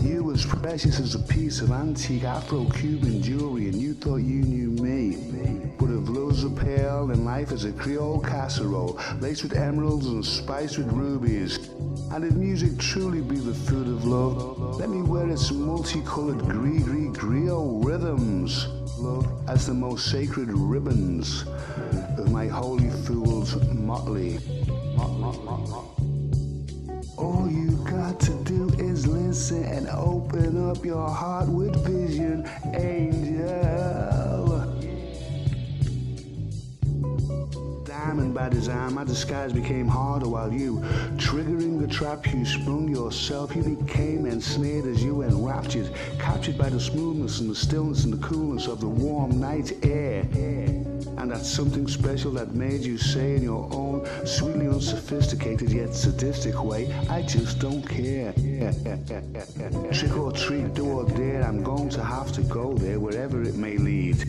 You as precious as a piece of antique Afro-Cuban jewelry, and you thought you knew me. But if love's a pail and life is a Creole casserole, laced with emeralds and spiced with rubies, and if music truly be the food of love, let me wear its multicolored gris-gris-griot rhythms as the most sacred ribbons of my holy fool's motley. All you got to do is listen and open up your heart with vision, Angel. Diamond by design, my disguise became harder while you, triggering the trap you sprung yourself, you became ensnared as you enraptured, captured by the smoothness and the stillness and the coolness of the warm night air. And that's something special that made you say in your own sweetly unsophisticated yet sadistic way, I just don't care. Trick or treat, do or dare, I'm going to have to go there wherever it may lead.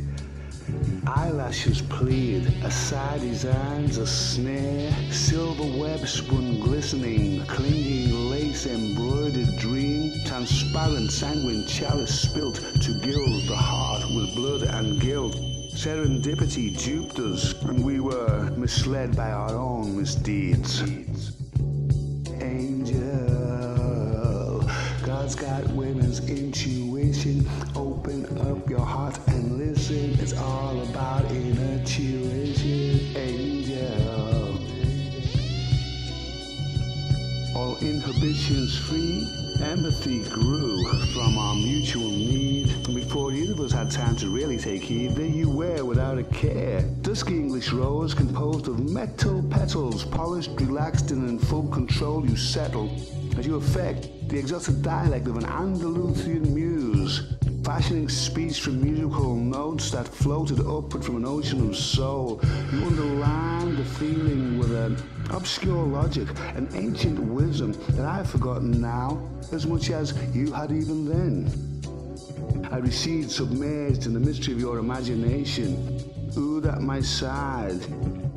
Eyelashes plead, a side designs a snare, silver web spun glistening, clinging lace embroidered dream, transparent sanguine chalice spilt to gild the heart with blood and guilt. Serendipity duped us, and we were misled by our own misdeeds. Angel, God's got women's intuition. Open up your heart and listen. It's all about inner tuition. Angel, all inhibitions free. Empathy grew from our mutual need, and before either of us had time to really take heed, there you were without a care. Dusky English rose composed of metal petals, polished, relaxed, and in full control you settle, as you affect the exotic dialect of an Andalusian muse, fashioning speech from musical notes that floated upward from an ocean of soul. You underlined the feeling with an obscure logic, an ancient wisdom that I have forgotten now, as much as you had even then. I receded, submerged in the mystery of your imagination, oohed at my side,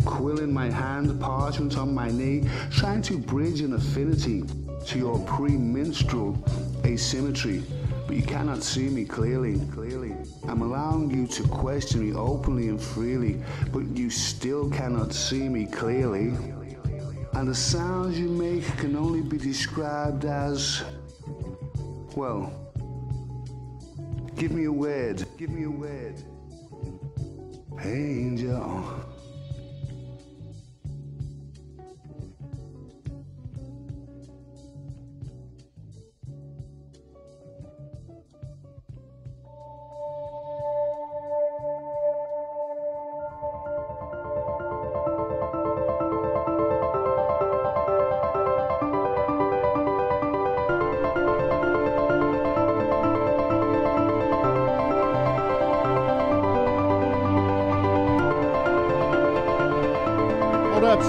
quill in my hand, parchment on my knee, trying to bridge an affinity to your pre-minstrel asymmetry. But you cannot see me clearly, clearly. I'm allowing you to question me openly and freely, but you still cannot see me clearly. And the sounds you make can only be described as, well, give me a word, give me a word. Angel.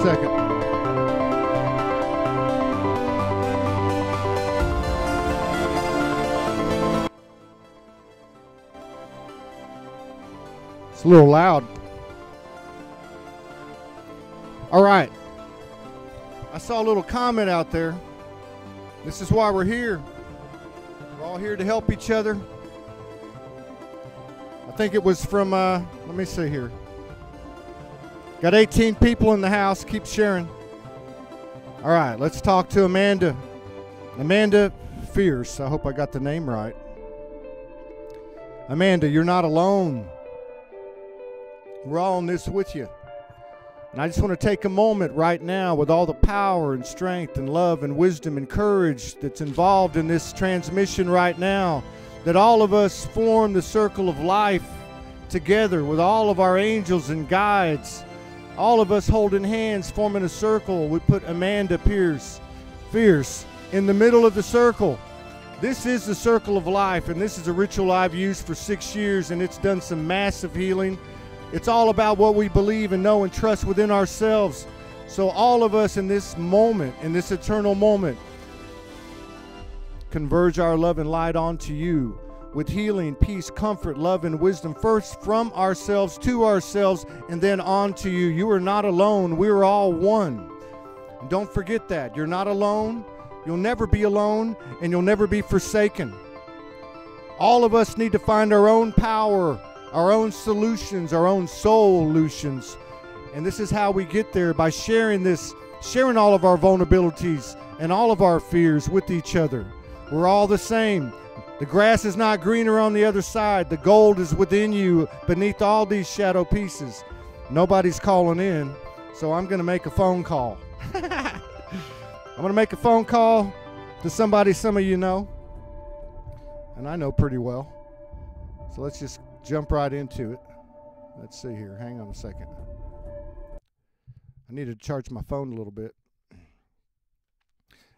Second. It's a little loud. All right. I saw a little comment out there. This is why we're here. We're all here to help each other. I think it was from, uh, let me see here. Got eighteen people in the house. Keep sharing. All right, let's talk to Amanda. Amanda Fierce. I hope I got the name right. Amanda, you're not alone. We're all in this with you. And I just want to take a moment right now with all the power and strength and love and wisdom and courage that's involved in this transmission right now, that all of us form the circle of life together with all of our angels and guides. All of us holding hands, forming a circle. We put Amanda Pierce, Fierce in the middle of the circle. This is the circle of life, and this is a ritual I've used for six years, and it's done some massive healing. It's all about what we believe and know and trust within ourselves. So all of us in this moment, in this eternal moment, converge our love and light onto you, with healing, peace, comfort, love, and wisdom, first from ourselves to ourselves, and then on to you. You are not alone. We are all one. And don't forget that. You're not alone. You'll never be alone, and you'll never be forsaken. All of us need to find our own power, our own solutions, our own soul-lutions. And this is how we get there, by sharing this, sharing all of our vulnerabilities and all of our fears with each other. We're all the same. The grass is not greener on the other side. The gold is within you, beneath all these shadow pieces. Nobody's calling in, so I'm going to make a phone call. I'm going to make a phone call to somebody some of you know, and I know pretty well. So let's just jump right into it. Let's see here. Hang on a second. I need to charge my phone a little bit.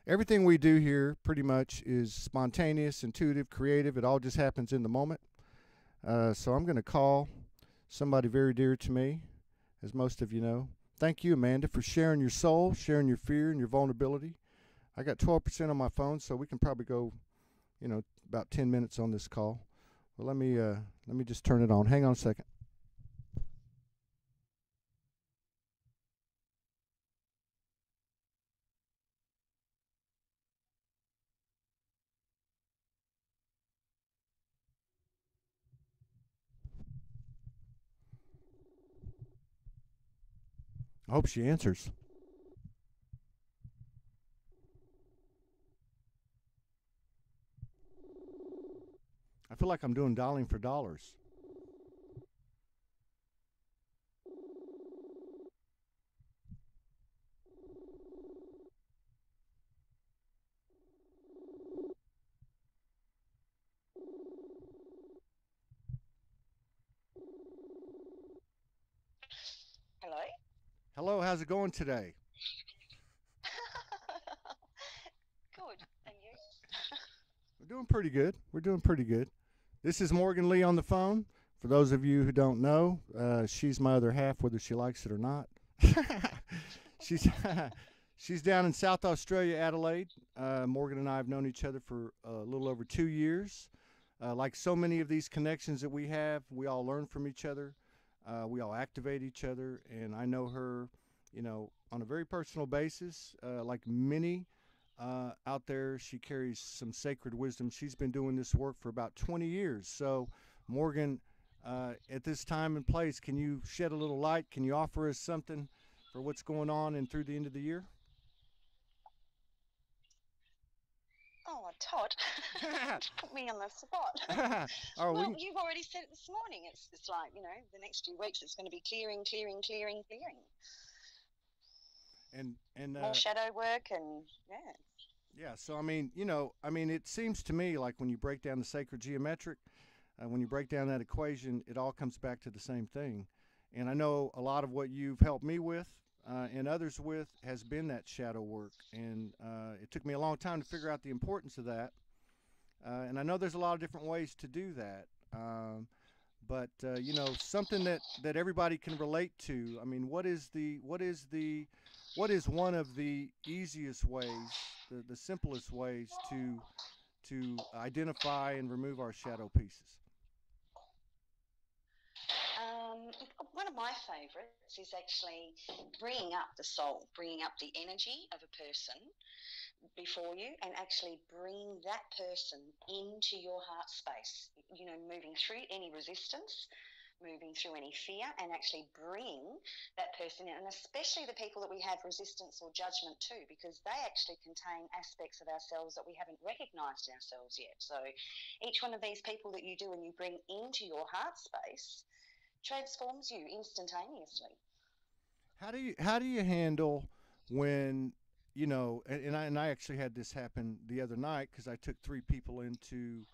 Everything we do here pretty much is spontaneous, intuitive, creative. It all just happens in the moment. Uh, so I'm going to call somebody very dear to me, as most of you know. Thank you, Amanda, for sharing your soul, sharing your fear and your vulnerability. I got twelve percent on my phone, so we can probably go, you know, about ten minutes on this call. Well, let me uh, let me just turn it on. Hang on a second. I hope she answers. I feel like I'm doing dialing for dollars. Hello? Hello, how's it going today? Good, and you? We're doing pretty good. We're doing pretty good. This is Morgan Lee on the phone. For those of you who don't know, uh, she's my other half, whether she likes it or not. she's, she's down in South Australia, Adelaide. Uh, Morgan and I have known each other for a little over two years. Uh, like so many of these connections that we have, we all learn from each other. Uh, we all activate each other, and I know her, you know, on a very personal basis. Uh, like many uh, out there, she carries some sacred wisdom. She's been doing this work for about twenty years. So, Morgan, uh, at this time and place, can you shed a little light? Can you offer us something for what's going on and through the end of the year? Oh, Todd, put me on the spot. Right, well, well you... you've already said it this morning. It's, it's like, you know, the next few weeks it's going to be clearing, clearing, clearing, clearing. And, and, uh, more shadow work and, yeah. Yeah, so, I mean, you know, I mean, it seems to me like when you break down the sacred geometric, uh, when you break down that equation, it all comes back to the same thing. And I know a lot of what you've helped me with, Uh, and others with, has been that shadow work, and uh, it took me a long time to figure out the importance of that, uh, and I know there's a lot of different ways to do that, um, but uh, you know, something that that everybody can relate to. I mean, what is the what is the what is one of the easiest ways, the, the simplest ways to to identify and remove our shadow pieces? Um, one of my favourites is actually bringing up the soul, bringing up the energy of a person before you and actually bringing that person into your heart space, you know, moving through any resistance, moving through any fear, and actually bringing that person in, and especially the people that we have resistance or judgment to, because they actually contain aspects of ourselves that we haven't recognised in ourselves yet. So each one of these people that you do and you bring into your heart space transforms you instantaneously. How do you how do you handle when, you know, and, and I and I actually had this happen the other night, because I took three people into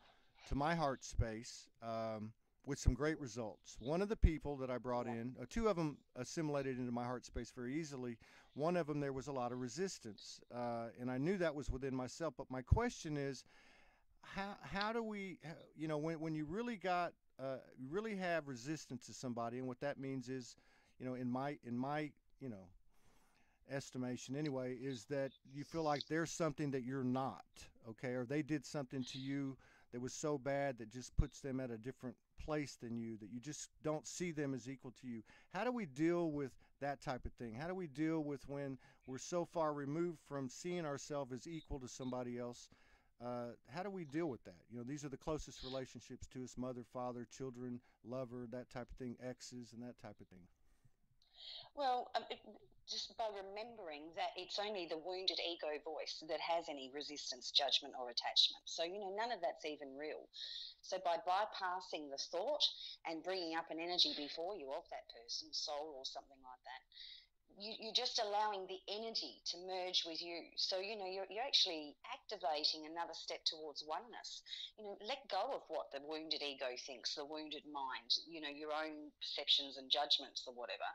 to my heart space um, with some great results. One of the people that I brought in, uh, two of them assimilated into my heart space very easily. One of them, there was a lot of resistance, uh, and I knew that was within myself. But my question is, how how do we, you know, when when you really got Uh, really have resistance to somebody, and what that means is, you know, in my in my you know estimation anyway, is that you feel like there's something that you're not, okay, or they did something to you that was so bad that just puts them at a different place than you, that you just don't see them as equal to you. How do we deal with that type of thing? How do we deal with when we're so far removed from seeing ourselves as equal to somebody else? Uh, how do we deal with that? You know, these are the closest relationships to us: mother, father, children, lover, that type of thing, exes, and that type of thing. Well, um, it, just by remembering that it's only the wounded ego voice that has any resistance, judgment, or attachment. So, you know, none of that's even real. So by bypassing the thought and bringing up an energy before you of that person, soul, or something like that, You, you're just allowing the energy to merge with you. So, you know, you're, you're actually activating another step towards oneness. You know, let go of what the wounded ego thinks, the wounded mind, you know, your own perceptions and judgments or whatever.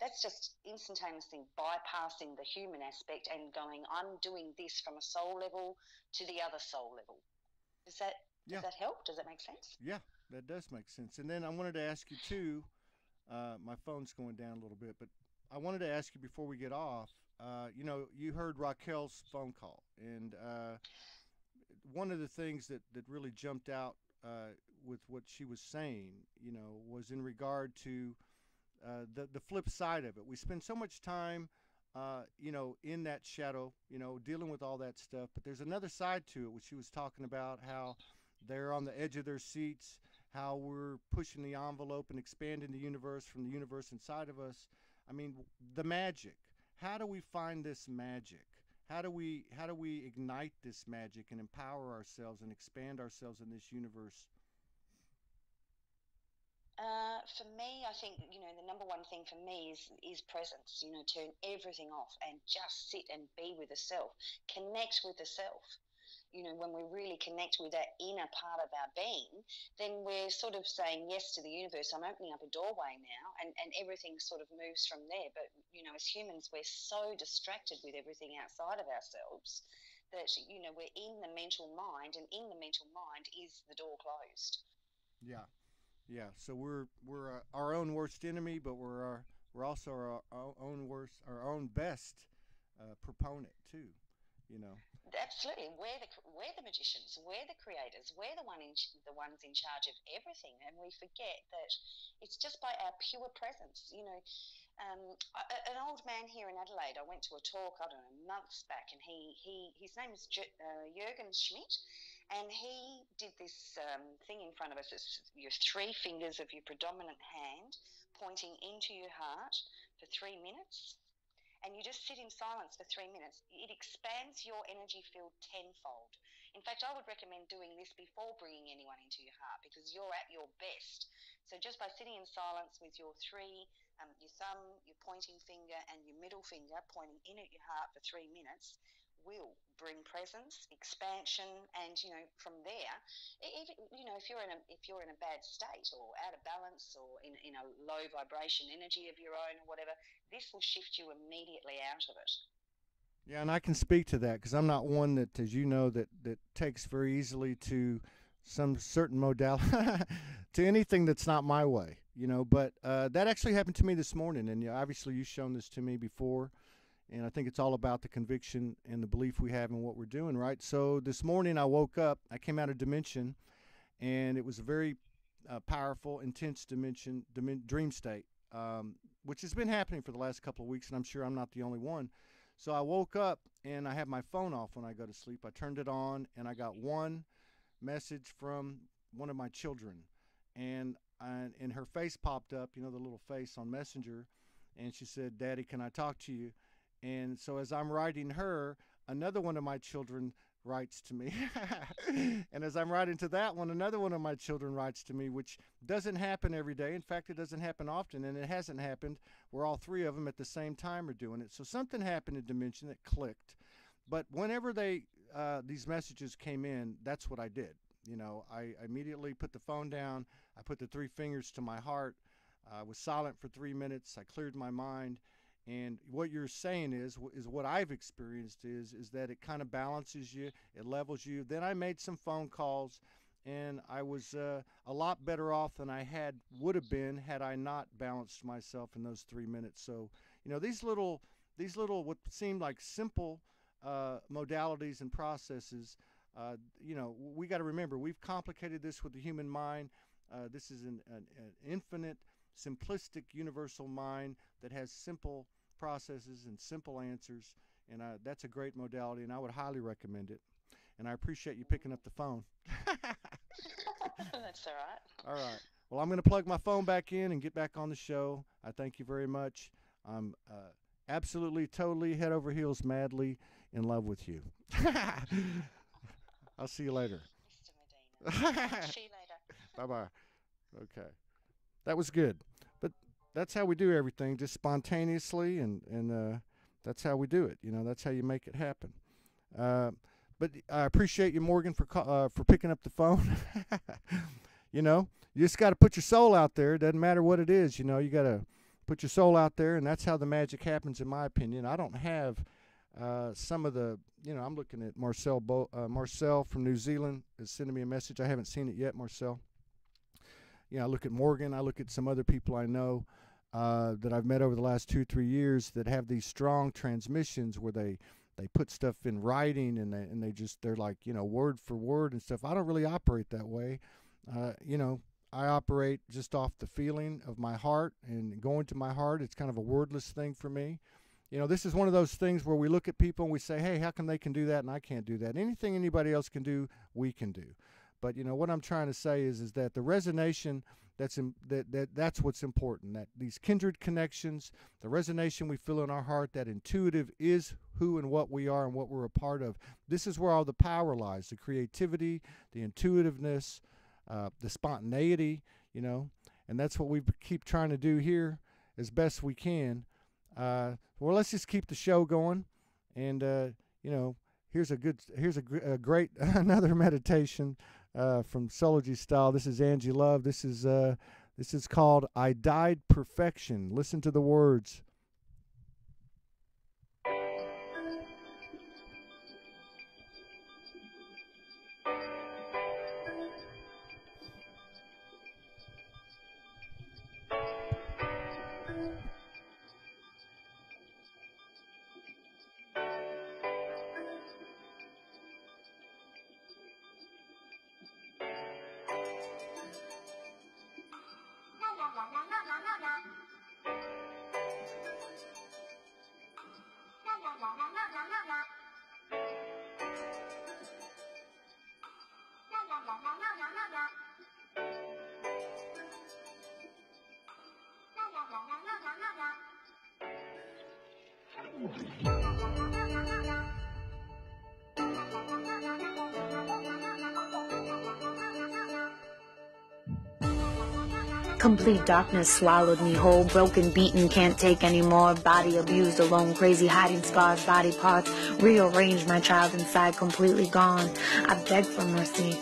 That's just instantaneously bypassing the human aspect and going, I'm doing this from a soul level to the other soul level. Does that, yeah. does that help? Does that make sense? Yeah, that does make sense. And then I wanted to ask you too, uh, my phone's going down a little bit, but I wanted to ask you before we get off, uh, you know, you heard Raquel's phone call, and uh, one of the things that, that really jumped out uh, with what she was saying, you know, was in regard to uh, the, the flip side of it. We spend so much time, uh, you know, in that shadow, you know, dealing with all that stuff, but there's another side to it, which she was talking about, how they're on the edge of their seats, how we're pushing the envelope and expanding the universe from the universe inside of us. I mean, the magic. How do we find this magic? How do we how do we ignite this magic and empower ourselves and expand ourselves in this universe? Uh, for me, I think, you know, the number one thing for me is is presence. You know, turn everything off and just sit and be with the self. Connect with the self. You know, when we really connect with that inner part of our being, then we're sort of saying yes to the universe. I'm opening up a doorway now, and, and everything sort of moves from there. But, you know, as humans, we're so distracted with everything outside of ourselves that, you know, we're in the mental mind, and in the mental mind is the door closed. Yeah. Yeah. So we're we're our own worst enemy, but we're our, we're also our own worst, our own best uh, proponent too. You know, absolutely. We're the we're the magicians. We're the creators. We're the one in the ones in charge of everything, and we forget that it's just by our pure presence. You know, um, an old man here in Adelaide. I went to a talk, I don't know, months back, and he he his name is Jürgen Schmidt, and he did this um, thing in front of us. It's your three fingers of your predominant hand pointing into your heart for three minutes. And you just sit in silence for three minutes. It expands your energy field tenfold. In fact, I would recommend doing this before bringing anyone into your heart, because you're at your best. So just by sitting in silence with your three, um, your thumb, your pointing finger, and your middle finger pointing in at your heart for three minutes will bring presence, expansion, and, you know, from there, if, you know, if you're in a if you're in a bad state or out of balance or in in a low vibration energy of your own or whatever, this will shift you immediately. Out of it. Yeah, and I can speak to that because I'm not one that, as you know, that that takes very easily to some certain modality, to anything that's not my way, you know. But uh, that actually happened to me this morning, and you know, obviously you've shown this to me before, and I think it's all about the conviction and the belief we have in what we're doing, right? So this morning I woke up, I came out of dimension, and it was a very uh, powerful, intense dimension, dim- dream state. Um, which has been happening for the last couple of weeks, and I'm sure I'm not the only one. So I woke up, and I have my phone off when I go to sleep. I turned it on, and I got one message from one of my children, and I, and her face popped up, you know, the little face on Messenger, and she said, "Daddy, can I talk to you?" And so as I'm writing her, another one of my children writes to me. And as I'm writing to that one, another one of my children writes to me, which doesn't happen every day. In fact, it doesn't happen often, and it hasn't happened where all three of them at the same time are doing it. So something happened in Dimension that clicked. But whenever they uh, these messages came in, that's what I did. You know, I immediately put the phone down. I put the three fingers to my heart. I was silent for three minutes. I cleared my mind. And what you're saying is, is what I've experienced is, is that it kind of balances you, it levels you. Then I made some phone calls, and I was uh, a lot better off than I had would have been had I not balanced myself in those three minutes. So, you know, these little, these little what seem like simple uh, modalities and processes, uh, you know, we got to remember we've complicated this with the human mind. Uh, this is an, an, an infinite, simplistic, universal mind that has simple processes and simple answers, and uh, that's a great modality, and I would highly recommend it. And I appreciate you picking up the phone. That's all right. All right. Well, I'm going to plug my phone back in and get back on the show. I thank you very much. I'm uh, absolutely, totally, head over heels, madly in love with you. I'll see you later. Mister Medina. See you later. Bye-bye. Okay. That was good. But that's how we do everything, just spontaneously, and, and uh, that's how we do it. You know, that's how you make it happen. Uh, but I appreciate you, Morgan, for uh, for picking up the phone. You know, you just got to put your soul out there. It doesn't matter what it is. You know, you got to put your soul out there, and that's how the magic happens, in my opinion. I don't have uh, some of the, you know, I'm looking at Marcel, Bo uh, Marcel from New Zealand is sending me a message. I haven't seen it yet, Marcel. Yeah, I look at Morgan, I look at some other people I know uh, that I've met over the last two, three years that have these strong transmissions where they, they put stuff in writing, and they, and they just, they're like, you know, word for word and stuff. I don't really operate that way. Uh, you know, I operate just off the feeling of my heart and going to my heart. It's kind of a wordless thing for me. You know, this is one of those things where we look at people and we say, hey, how come they can do that and I can't do that? Anything anybody else can do, we can do. But, you know, what I'm trying to say is, is that the resonation That's in, that, that that's what's important. That these kindred connections, the resonation we feel in our heart, that intuitive is who and what we are and what we're a part of. This is where all the power lies: the creativity, the intuitiveness, uh, the spontaneity. You know, and that's what we keep trying to do here as best we can. Uh, well, let's just keep the show going, and uh, you know, here's a good, here's a, a great another meditation. Uh, from Soulogy Style. This is Angie Love. This is uh, this is called "I Died Perfection." Listen to the words. Complete darkness swallowed me whole, broken, beaten, can't take anymore. Body abused, alone, crazy, hiding scars, body parts. Rearranged, my child inside, completely gone. I beg for mercy,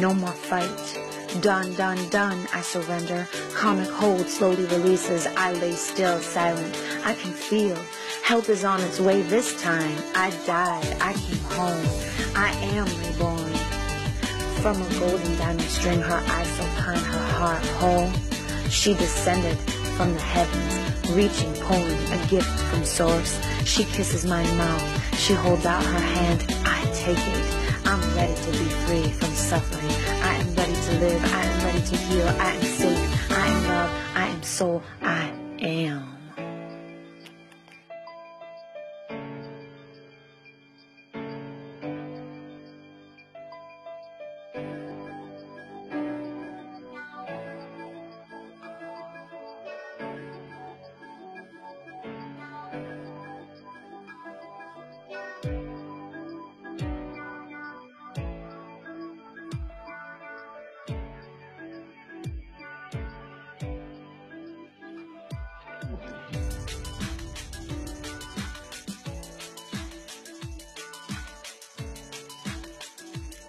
no more fight. Done, done, done, I surrender. Comic hold slowly releases, I lay still, silent. I can feel, help is on its way this time. I died, I came home, I am reborn. From a golden diamond string, her eyes upon her heart whole. She descended from the heavens, reaching, pulling a gift from source. She kisses my mouth. She holds out her hand. I take it. I'm ready to be free from suffering. I am ready to live. I am ready to heal. I am safe. I am love. I am soul. I am.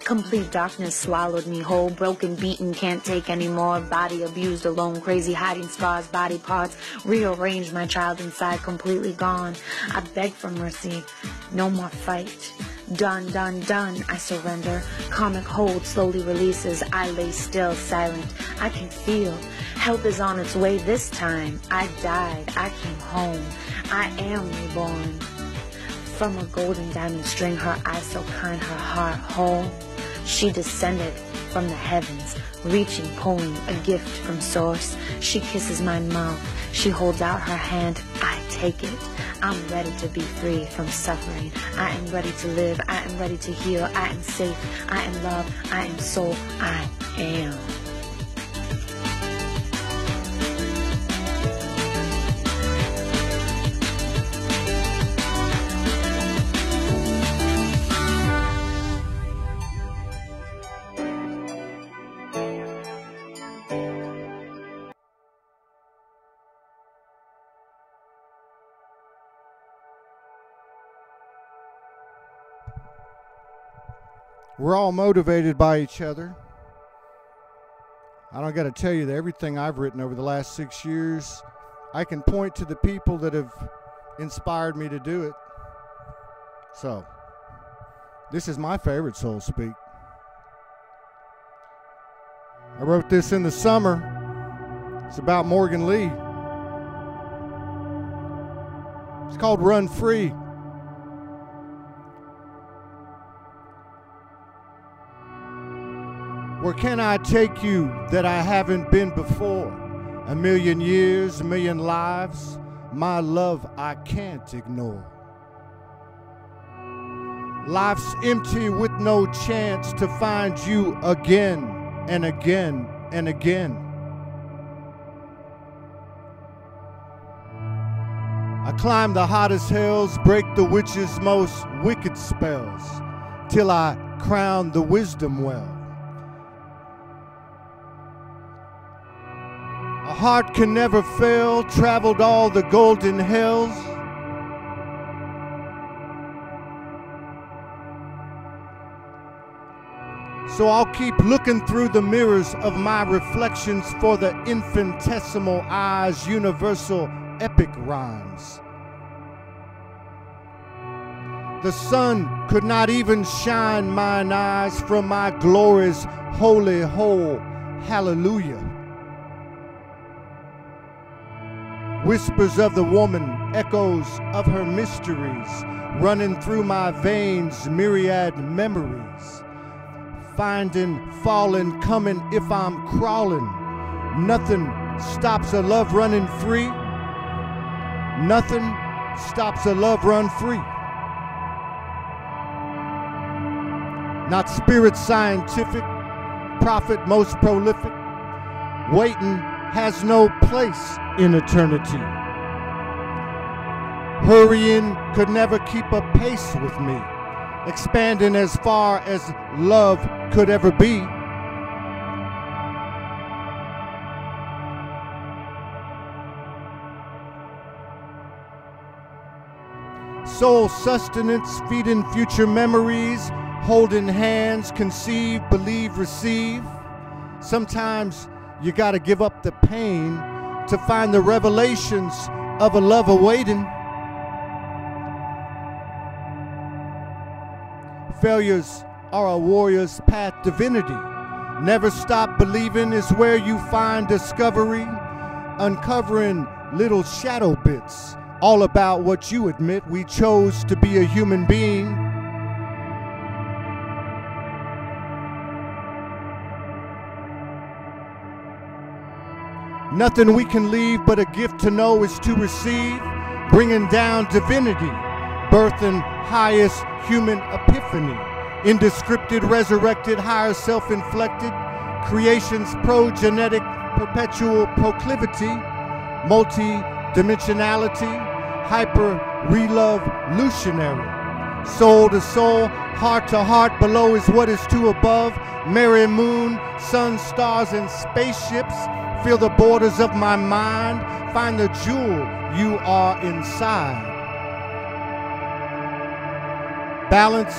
Complete darkness swallowed me whole, broken, beaten, can't take anymore. Body abused, alone, crazy, hiding scars, body parts. Rearranged, my child inside, completely gone. I beg for mercy, no more fight. Done, done, done, I surrender. Karmic hold slowly releases, I lay still, silent. I can feel, help is on its way this time. I died, I came home, I am reborn. From a golden diamond string, her eyes so kind, her heart whole. She descended from the heavens, reaching, pulling a gift from source. She kisses my mouth. She holds out her hand. I take it. I'm ready to be free from suffering. I am ready to live. I am ready to heal. I am safe. I am love. I am soul. I am. We're all motivated by each other. I don't got to tell you that everything I've written over the last six years, I can point to the people that have inspired me to do it. So, this is my favorite Soul Speak. I wrote this in the summer. It's about Morgan Lee. It's called "Run Free." Where can I take you that I haven't been before? A million years, a million lives, my love I can't ignore. Life's empty with no chance to find you again and again and again. climb the hottest hills, break the witch's most wicked spells, till I crown the wisdom well. A heart can never fail, traveled all the golden hills. So I'll keep looking through the mirrors of my reflections for the infinitesimal eyes, universal epic rhymes. The sun could not even shine mine eyes from my glory's holy hole, hallelujah. Whispers of the woman, echoes of her mysteries, running through my veins, myriad memories. Finding, falling, coming if I'm crawling. Nothing stops a love running free. Nothing stops a love run free. Not spirit scientific, prophet most prolific. Waiting has no place in eternity. Hurrying could never keep a pace with me. Expanding as far as love could ever be. Soul sustenance, feeding future memories, holding hands, conceive, believe, receive. Sometimes you gotta give up the pain to find the revelations of a love awaiting. Failures are a warrior's path, divinity. Never stop believing is where you find discovery. Uncovering little shadow bits, all about what you admit we chose to be a human being. Nothing we can leave but a gift to know is to receive, bringing down divinity. Birthing highest human epiphany, indescripted, resurrected, higher self-inflected, creation's progenetic, perpetual proclivity, multi-dimensionality, hyper-revolutionary, soul to soul, heart to heart, below is what is to above, merry moon, sun, stars, and spaceships, feel the borders of my mind, find the jewel you are inside. Balance,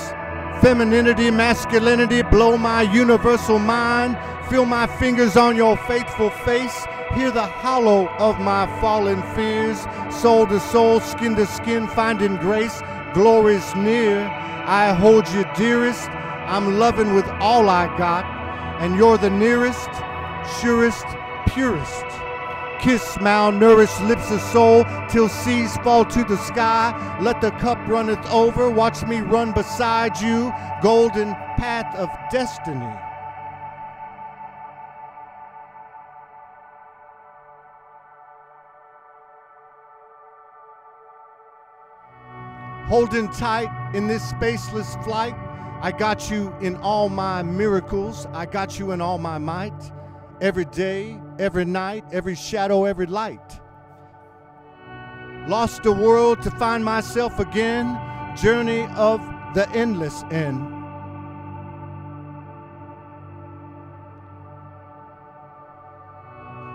femininity, masculinity, blow my universal mind. Feel my fingers on your faithful face. Hear the hollow of my fallen fears. Soul to soul, skin to skin, finding grace. Glory's near. I hold you dearest. I'm loving with all I got. And you're the nearest, surest, purest. Kiss malnourished lips of soul till seas fall to the sky. Let the cup runneth over. Watch me run beside you. Golden path of destiny. Holding tight in this spaceless flight. I got you in all my miracles. I got you in all my might. Every day, every night, every shadow, every light. Lost the world to find myself again, journey of the endless end.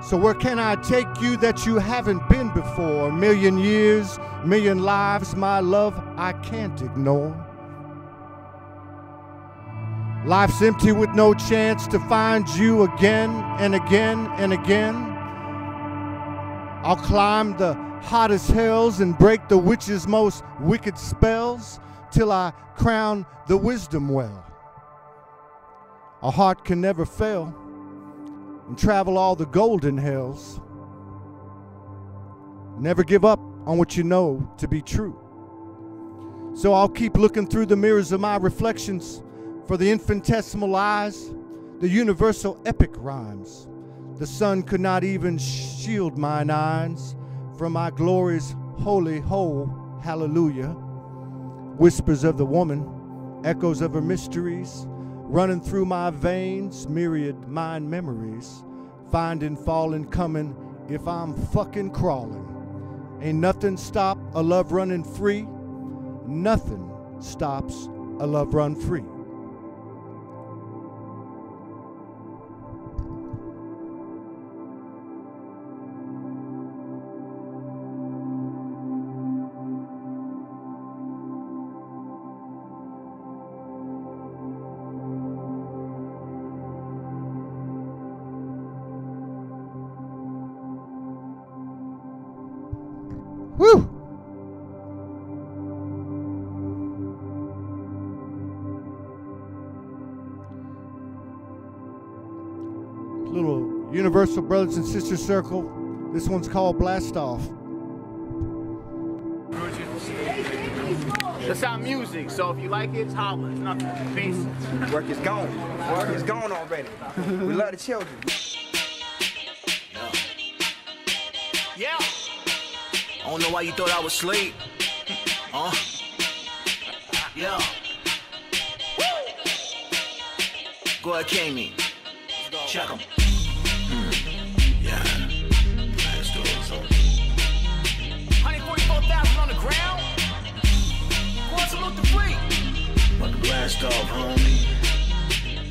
So where can I take you that you haven't been before? A million years, million lives, my love, I can't ignore. Life's empty with no chance to find you again and again and again. I'll climb the hottest hills and break the witch's most wicked spells till I crown the wisdom well. A heart can never fail and travel all the golden hills. Never give up on what you know to be true. So I'll keep looking through the mirrors of my reflections for the infinitesimal eyes, the universal epic rhymes. The sun could not even shield mine eyes from my glory's holy whole, hallelujah. Whispers of the woman, echoes of her mysteries, running through my veins, myriad mind memories, finding, falling, coming if I'm fucking crawling. Ain't nothing stop a love running free. Nothing stops a love run free. Universal Brothers and Sisters Circle. This one's called Blast Off. That's our music, so if you like it, it's holler. It's nothing. Peace. Work is gone. Work is gone already. We love the children. Yeah. I don't know why you thought I was asleep. Huh? Yeah. Woo! Go ahead, K-Me. Check 'em. Ground? What's a look to free? But the blast off, homie.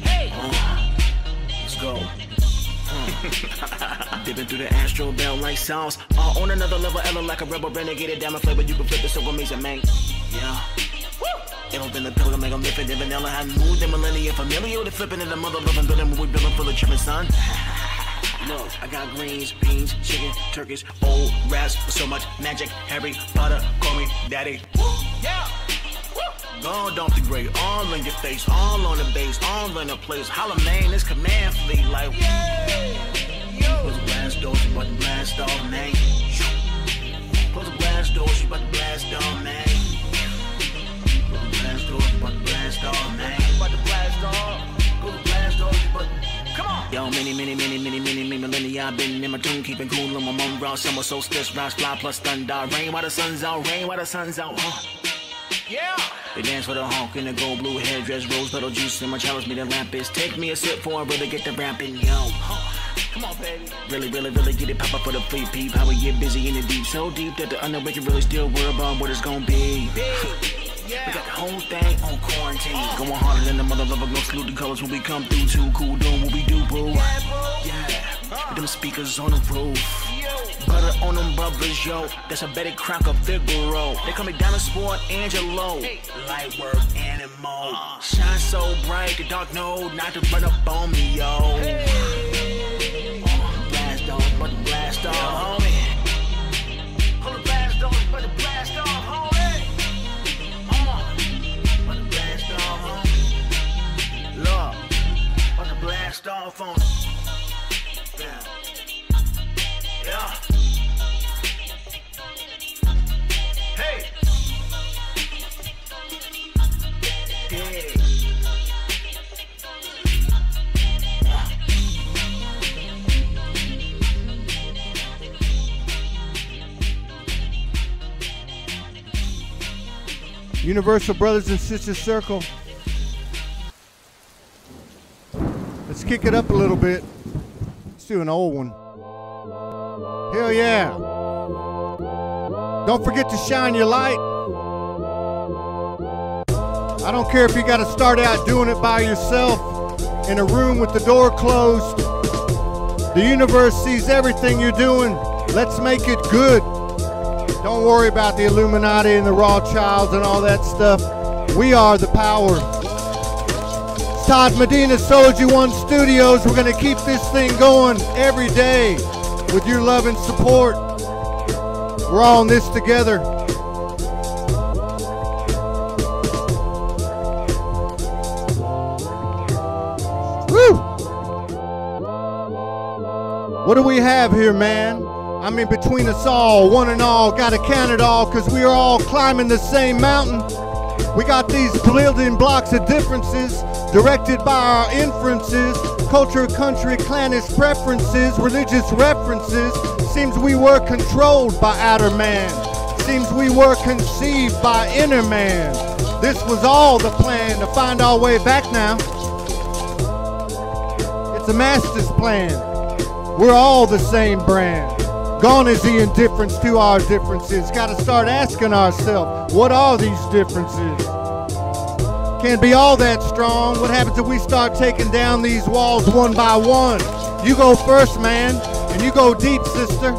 Hey! Uh, let's go. Uh. Dipping through the astral bell like sounds. Uh, on another level, Ella like a rubber renegade. A diamond flavor, you can flip it so amazing, man. Yeah. It open the pill to make them different than vanilla. I moved the millennia familiar to flipping in the mother loving building where we building full of tripping, son. No, I got greens, beans, chicken, turkeys, old rats with so much magic. Harry Potter, call me daddy. Woo, yeah. Woo. God off the grave, all in your face, all on the base, all in the place. Holla, man, this command fleet like. Yeah. Close the blast door, she about to blast off, man. Close the blast door, she about to blast off, man. Close the blast door, she about to blast off, man. About to blast off. Close the blast door, she about to. Yo, many, many, many, many, many, many millennia I've been in my tomb, keeping cool on my mum raw. Summer solstice, rise, fly, plus thunder. Rain while the sun's out, rain while the sun's out, huh? Yeah! They dance with a honk in the gold blue hairdress, rose petal juice, and my challenge me to lamp is. Take me a sip for I really get the ramping, yo. Huh. Come on, baby. Really, really, really get it, pop up for the free peep. How we get busy in the deep, so deep that the underrated really still worry about what it's gonna be. Big. Yeah. We got the whole thing on quarantine. Oh. Going harder than the mother lover. Gonna salute the colors when we come through. Too cool, doing what we do, boo. Yeah, boo. Yeah. Uh. Them speakers on the roof. Yo. Butter on them bubblers, yo. That's a Betty Crocker Figaro. They call me Dinosaur Angelo. Hey. Light work animal. Uh. Shine so bright, the dark know not to run up on me, yo. Hey. Oh, blast off, but the blast off, yeah, homie. Blast off on it. Yeah. Yeah. Hey. Hey. Universal Brothers and Sisters Circle. Let's kick it up a little bit. Let's do an old one. Hell yeah. Don't forget to shine your light. I don't care if you got to start out doing it by yourself in a room with the door closed. The universe sees everything you're doing. Let's make it good. Don't worry about the Illuminati and the Rothschilds and all that stuff. We are the power. Todd Medina, Soulogy One Studios. We're going to keep this thing going every day with your love and support. We're all in this together. Woo! What do we have here, man? I mean, between us all, one and all, got to count it all because we are all climbing the same mountain. We got these building blocks of differences directed by our inferences, culture, country, clannish preferences, religious references. Seems we were controlled by outer man. Seems we were conceived by inner man. This was all the plan to find our way back now. It's a master's plan. We're all the same brand. Gone is the indifference to our differences. Got to start asking ourselves, what are these differences? Can't be all that strong. What happens if we start taking down these walls one by one? You go first, man, and you go deep, sister.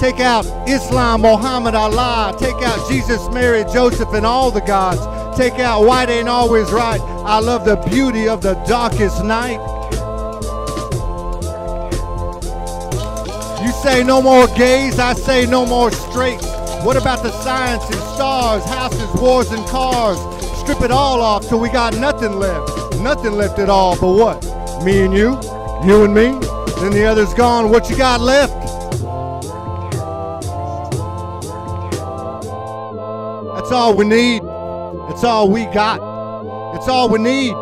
Take out Islam, Muhammad, Allah. Take out Jesus, Mary, Joseph, and all the gods. Take out white ain't always right. I love the beauty of the darkest night. You say no more gays, I say no more straights. What about the sciences, stars, houses, wars, and cars? Strip it all off till we got nothing left. Nothing left at all but what? Me and you, you and me, then the other's gone. What you got left? That's all we need. It's all we got. It's all we need.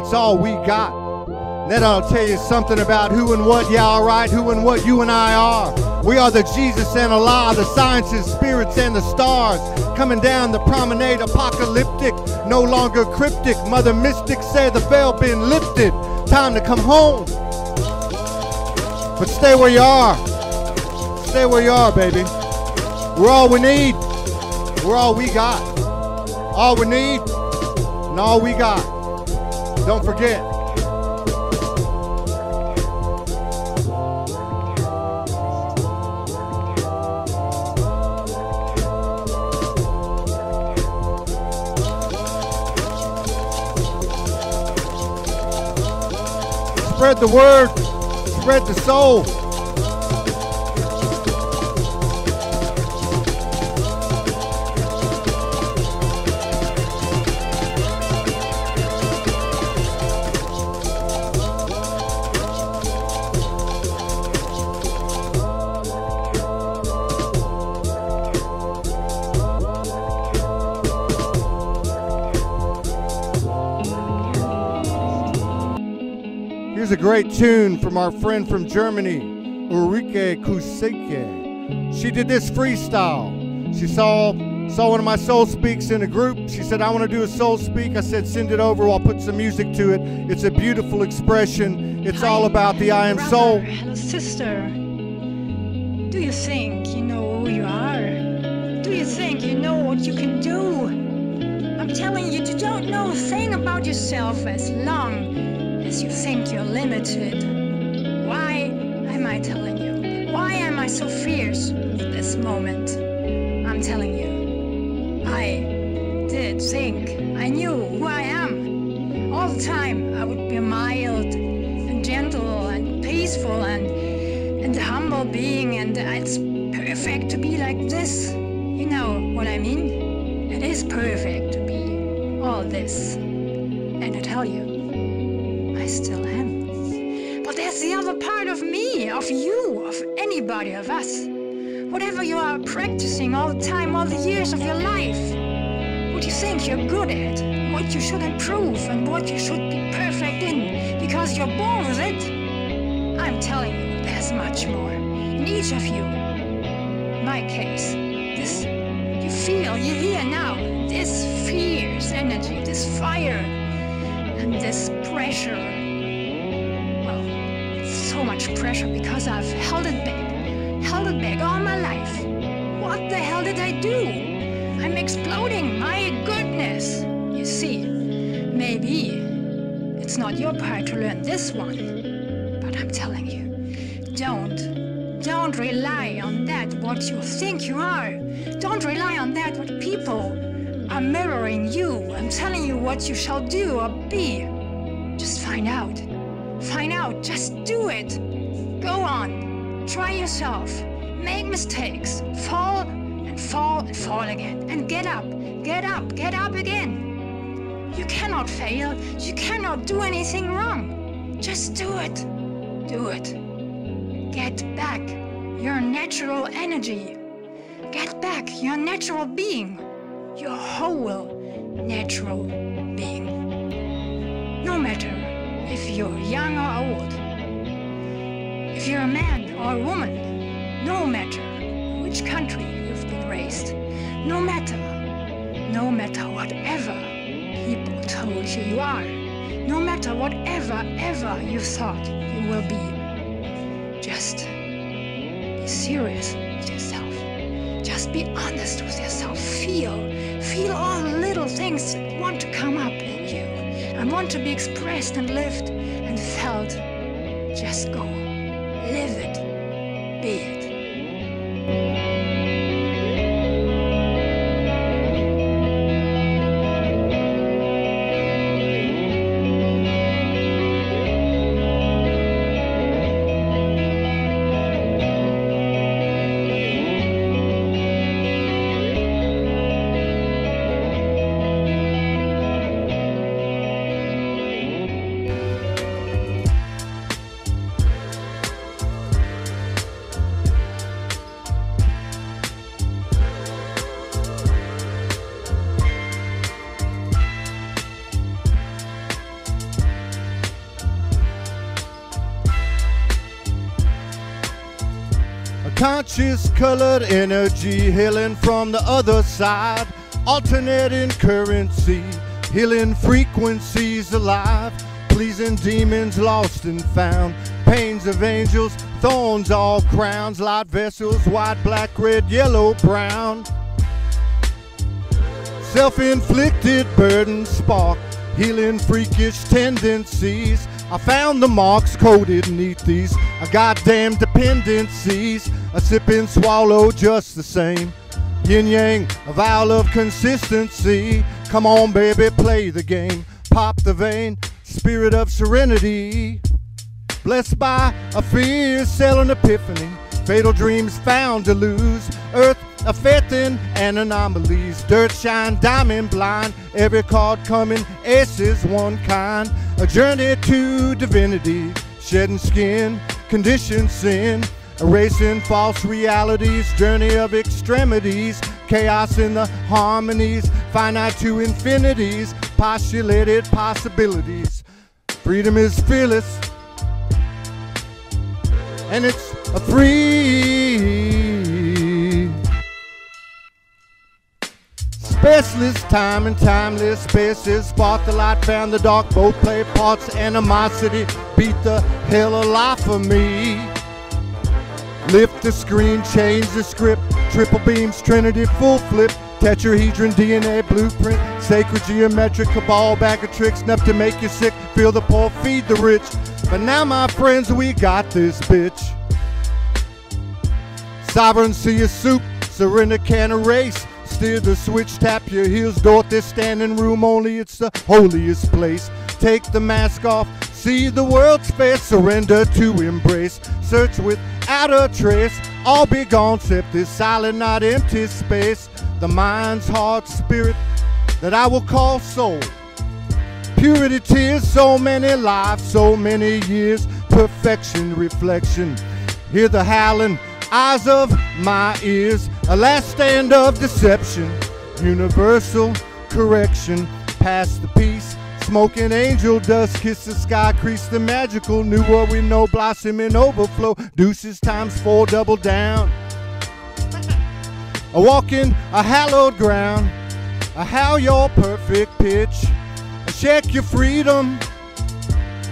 It's all we got. Then I'll tell you something about who and what y'all right, who and what you and I are. We are the Jesus and Allah, the sciences, spirits, and the stars. Coming down the promenade, apocalyptic, no longer cryptic. Mother Mystic said the veil been lifted. Time to come home. But stay where you are. Stay where you are, baby. We're all we need. We're all we got. All we need and all we got. Don't forget. Spread the word, spread the soul. A great tune from our friend from Germany, Ulrike Kuseke. She did this freestyle. She saw saw one of my soul speaks in a group. She said, I want to do a soul speak. I said, send it over. I'll put some music to it. It's a beautiful expression. It's Hi, all about the I am brother, soul. Hello, sister. Do you think you know who you are? Do you think you know what you can do? I'm telling you, you don't know a thing about yourself as long as you think you're limited. Why am I telling you? Why am I so fierce at this moment? I'm telling you, I did think I knew who I am. All the time I would be mild and gentle and peaceful and, and humble being, and it's perfect to be like this. You know what I mean? It is perfect to be all this. And I tell you, I still am. But there's the other part of me, of you, of anybody, of us. Whatever you are practicing all the time, all the years of your life, what you think you're good at, what you should improve, and what you should be perfect in, because you're born with it. I'm telling you, there's much more in each of you. In my case, this you feel, you hear now, this fierce energy, this fire, and this pressure, well, it's so much pressure because I've held it back, held it back all my life. What the hell did I do? I'm exploding, my goodness. You see, maybe it's not your part to learn this one, but I'm telling you, don't, don't rely on that what you think you are. Don't rely on that what people I'm mirroring you. I'm telling you what you shall do or be. Just find out. Find out. Just do it. Go on. Try yourself. Make mistakes. Fall and fall and fall again. And get up. Get up. Get up again. You cannot fail. You cannot do anything wrong. Just do it. Do it. Get back your natural energy. Get back your natural being. Your whole natural being. No matter if you're young or old, if you're a man or a woman, no matter which country you've been raised, no matter, no matter whatever people told you you are, no matter whatever ever you thought you will be, just be serious with yourself. Just be honest with yourself. Feel. Feel all the little things that want to come up in you and want to be expressed and lived and felt. Just go. Live it. Be it. Conscious colored energy healing from the other side, alternating currency, healing frequencies alive, pleasing demons lost and found, pains of angels, thorns all crowns, light vessels, white, black, red, yellow, brown, self-inflicted burden spark, healing freakish tendencies. I found the marks coded neath these goddamn dependencies. I sip and swallow just the same. Yin yang, a vial of consistency. Come on, baby, play the game. Pop the vein, spirit of serenity. Blessed by a fear-selling epiphany. Fatal dreams found to lose. Earth affecting and anomalies. Dirt shine, diamond blind. Every card coming, S is one kind. A journey to divinity. Shedding skin, conditioned sin. Erasing false realities. Journey of extremities. Chaos in the harmonies. Finite to infinities. Postulated possibilities. Freedom is fearless. And it's a free, spaceless time and timeless spaces. Spark the light, found the dark, both play parts. Animosity beat the hell alive for me. Lift the screen, change the script. Triple beams, trinity, full flip. Tetrahedron, D N A blueprint. Sacred geometric, cabal bag of tricks. Enough to make you sick, feel the poor, feed the rich. But now, my friends, we got this bitch. Sovereignty is soup, surrender can erase. Steer the switch, tap your heels, door this standing room only, it's the holiest place. Take the mask off, see the world's face, surrender to embrace. Search without a trace, all be gone, except this silent, not empty space. The mind's heart, spirit, that I will call soul. Purity tears, so many lives, so many years, perfection, reflection. Hear the howling, eyes of my ears, a last stand of deception, universal correction. Pass the peace, smoking angel dust, kiss the sky, crease the magical, new what we know, blossom and overflow, deuces times four, double down. A walk in a hallowed ground, a howl your perfect pitch. Check your freedom,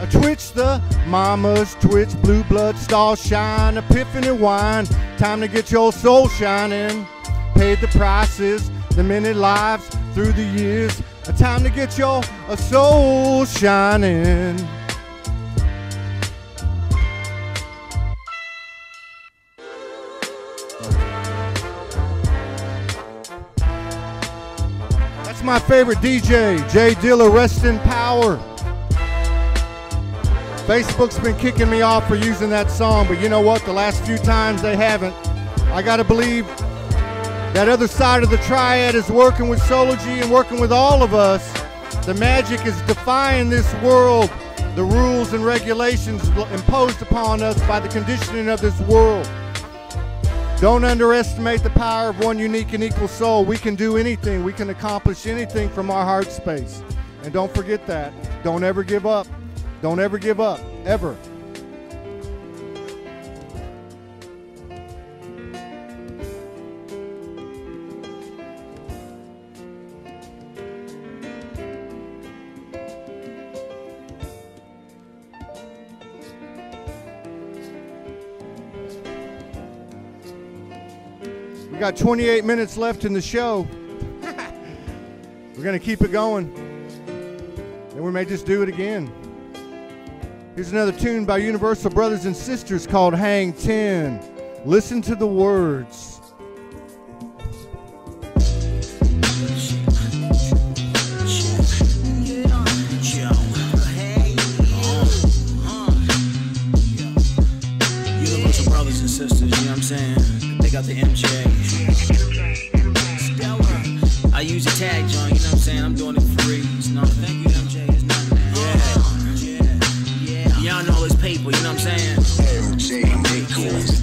a twitch the mama's twitch, blue blood star shine, epiphany wine, time to get your soul shining, paid the prices, the many lives through the years, a time to get your a soul shining. My favorite D J, Jay Dilla, rest in power. Facebook's been kicking me off for using that song, but you know what? The last few times they haven't. I gotta believe that other side of the triad is working with Soulogy and working with all of us. The magic is defying this world, the rules and regulations imposed upon us by the conditioning of this world. Don't underestimate the power of one unique and equal soul. We can do anything. We can accomplish anything from our heart space. And don't forget that. Don't ever give up. Don't ever give up, ever. We got twenty-eight minutes left in the show. We're going to keep it going. And we may just do it again. Here's another tune by Universal Brothers and Sisters called Hang Ten. Listen to the words. Universal Brothers and Sisters, you know what I'm saying? They got the M J. I use a tag joint, you know what I'm saying? I'm doing it free. No, thank you, M J. It's nothing. Yeah. Yeah. Y'all know it's paper, you know what I'm saying? M J Nichols.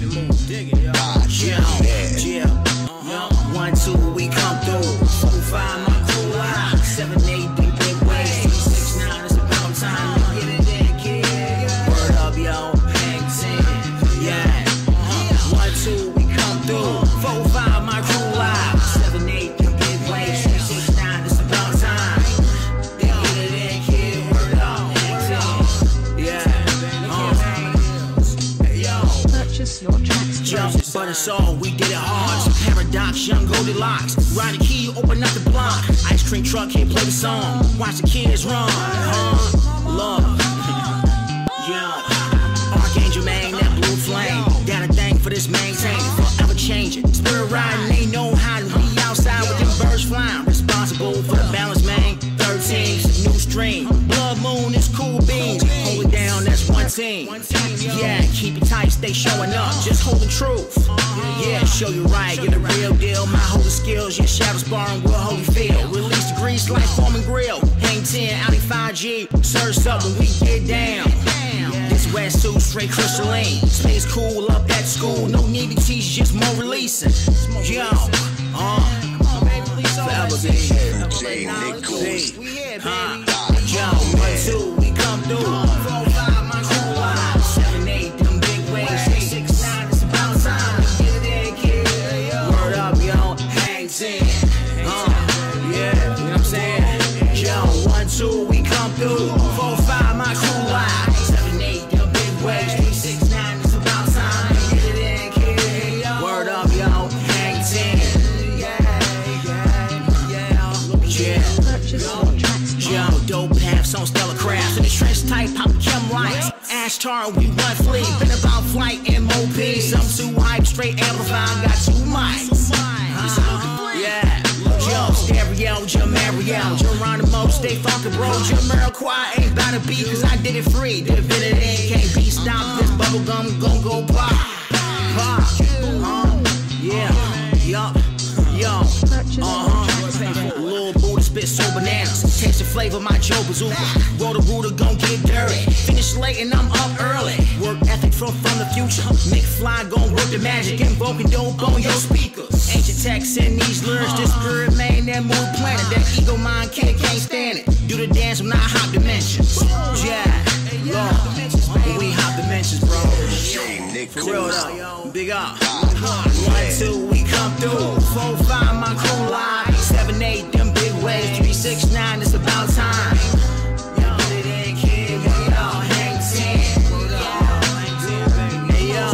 Yeah. Yeah. One, two, we come through. Four, five, my crew line. Seven, eight, three, big ways. Three, six, nine, it's about time. Get it in, kid. Word up, yo. Hang ten. Yeah. One, two, we come through. Four, five, my crew line. Seven, eight, three, big ways. Three, six, nine, it's about time. Your tracks, jump, but it's all, we did it hard. It's a paradox, young Goldilocks. Ride a key, open up the block. Ice cream truck, can't play the song. Watch the kids run. Uh, love. Yeah. Archangel man, that blue flame. Got a thing for this maintain. Forever changing. Spirit riding, ain't no hiding. We outside with them birds flying. Responsible for the balance, man. thirteen's a new stream. Blood moon is cool beans. Hold it down, that's one team. Yeah, keep it tight, stay showing up. Just holding truth. Yeah, show you right, you're the real deal. My holy skills, your shadows barring will holy feel. Release the grease like forming grill. Hang ten, out of five G. Search up when we get down. This wetsuit, straight crystalline. Space cool up at school. No need to teach, just more releasing. Yo, uh. Forever, baby. M J Nichols. We here, baby. Yo, one, two, we come through. Four, five, my crew line. Seven, eight, them big waves. Six, nine, it's about time. Get it in, kid. Word up, yo. Hang ten. Uh, yeah, you know what I'm saying? Yo, one, two, we come through. Four, five, my crew line. Seven, eight, them big waves. Six, nine, it's about time. Get it in, kid. Word up, yo. Hang ten. Dope paths on stellar crafts. In the trench type, pop chem lights. Ash tar, we run fleet. Been about flight, M O P. Some too hype, straight amplified. Got two mics. Uh, yeah. Yo, stereo, Jamario. Geronimo, stay funkin' bro. Jamiroquai ain't bout to be, cause I did it free. Divinity can't be stopped. This bubblegum gon' go pop. Pop. Uh, yeah. Yup. Yo. Uh-huh. Lil' Buddha spit so bananas. Taste the flavor, my Joe Bazooka. Roll the Rooter, gon' get dirty. Finish late and I'm up early. Work ethic from, from the future. Mick Fly gon' work the magic. Invoking dope on your speakers. Ancient texts and these lyrics. This spirit man that move planet. That ego mind can't, can't stand it. Do the dance when I hop dimensions. Yeah, Lord, we hop dimensions, bro. For real though, big up. One, two, we come through. Four, five, my cool line. Seven, eight, them big waves. Three, six, nine, it's about time. Yo, they didn't care. Y'all hang ten. Hey, yo.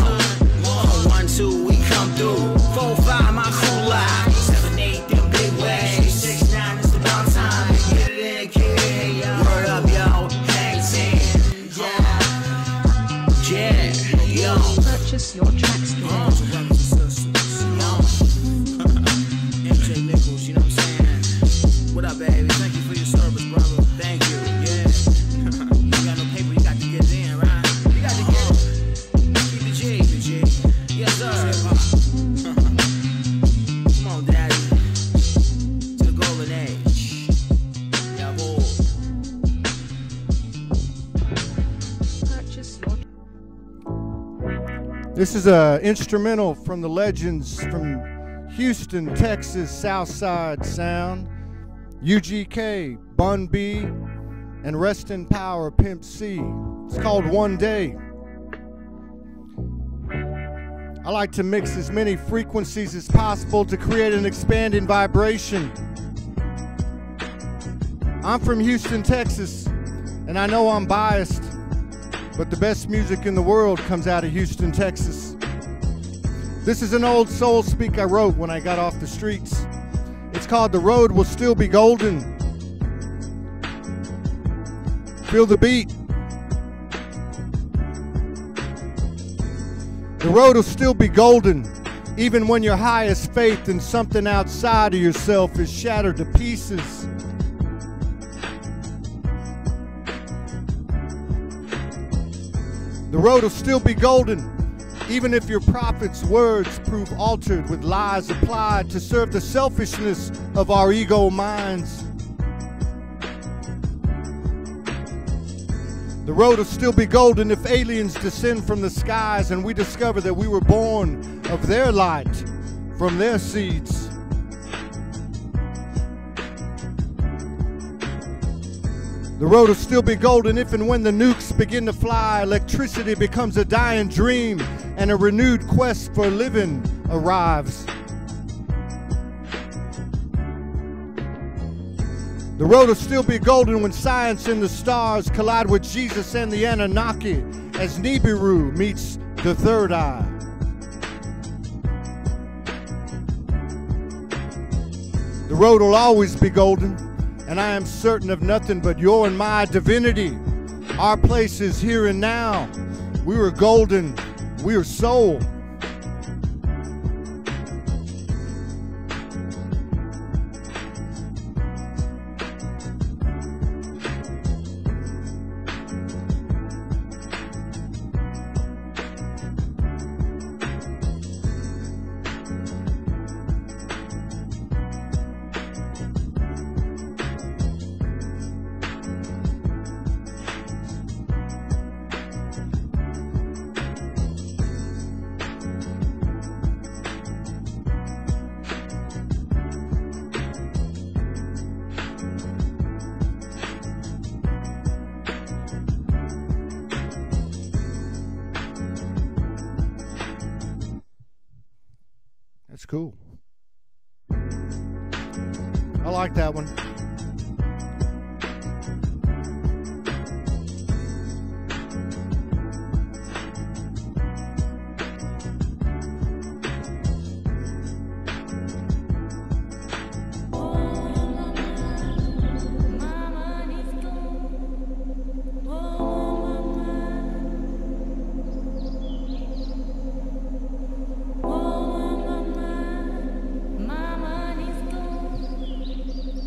One, two, we come through. Four, five, my cool line. Seven, eight, them big waves. Three, six, nine, it's about time. Get it in, kid. Word up, yo. Hang ten. Yeah. Yeah. Yo. Purchase your tracks, kid. What up, baby? Thank you for your service, brother. Thank you. Yeah. You got no paper, you got to get in, right? You got to get in. Keep the G. Keep the G. Yes, sir. Come on, daddy. To the golden age. Yeah, boy. This is an instrumental from the legends from Houston, Texas, Southside Sound. U G K, Bun B, and Rest in Power, Pimp C. It's called One Day. I like to mix as many frequencies as possible to create an expanding vibration. I'm from Houston, Texas, and I know I'm biased, but the best music in the world comes out of Houston, Texas. This is an old soul speak I wrote when I got off the streets. It's called The Road Will Still Be Golden. Feel the beat. The road will still be golden, even when your highest faith in something outside of yourself is shattered to pieces. The road will still be golden, even if your prophet's words prove altered with lies applied to serve the selfishness of our ego minds. The road will still be golden if aliens descend from the skies and we discover that we were born of their light, from their seeds. The road will still be golden if and when the nukes begin to fly, electricity becomes a dying dream and a renewed quest for living arrives. The road will still be golden when science and the stars collide with Jesus and the Anunnaki as Nibiru meets the third eye. The road will always be golden. And I am certain of nothing but your and my divinity. Our place is here and now. We are golden, we are soul.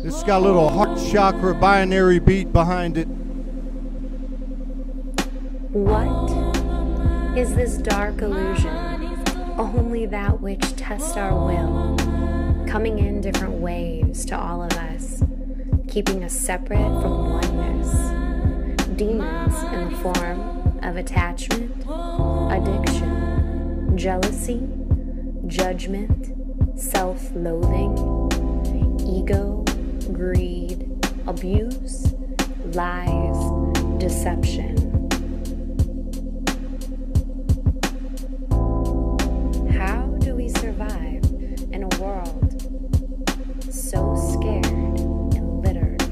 It's got a little heart chakra binary beat behind it. What is this dark illusion? Only that which tests our will, coming in different waves to all of us, keeping us separate from oneness. Demons in the form of attachment, addiction, jealousy, judgment, self-loathing, ego, greed, abuse, lies, deception. How do we survive in a world so scared and littered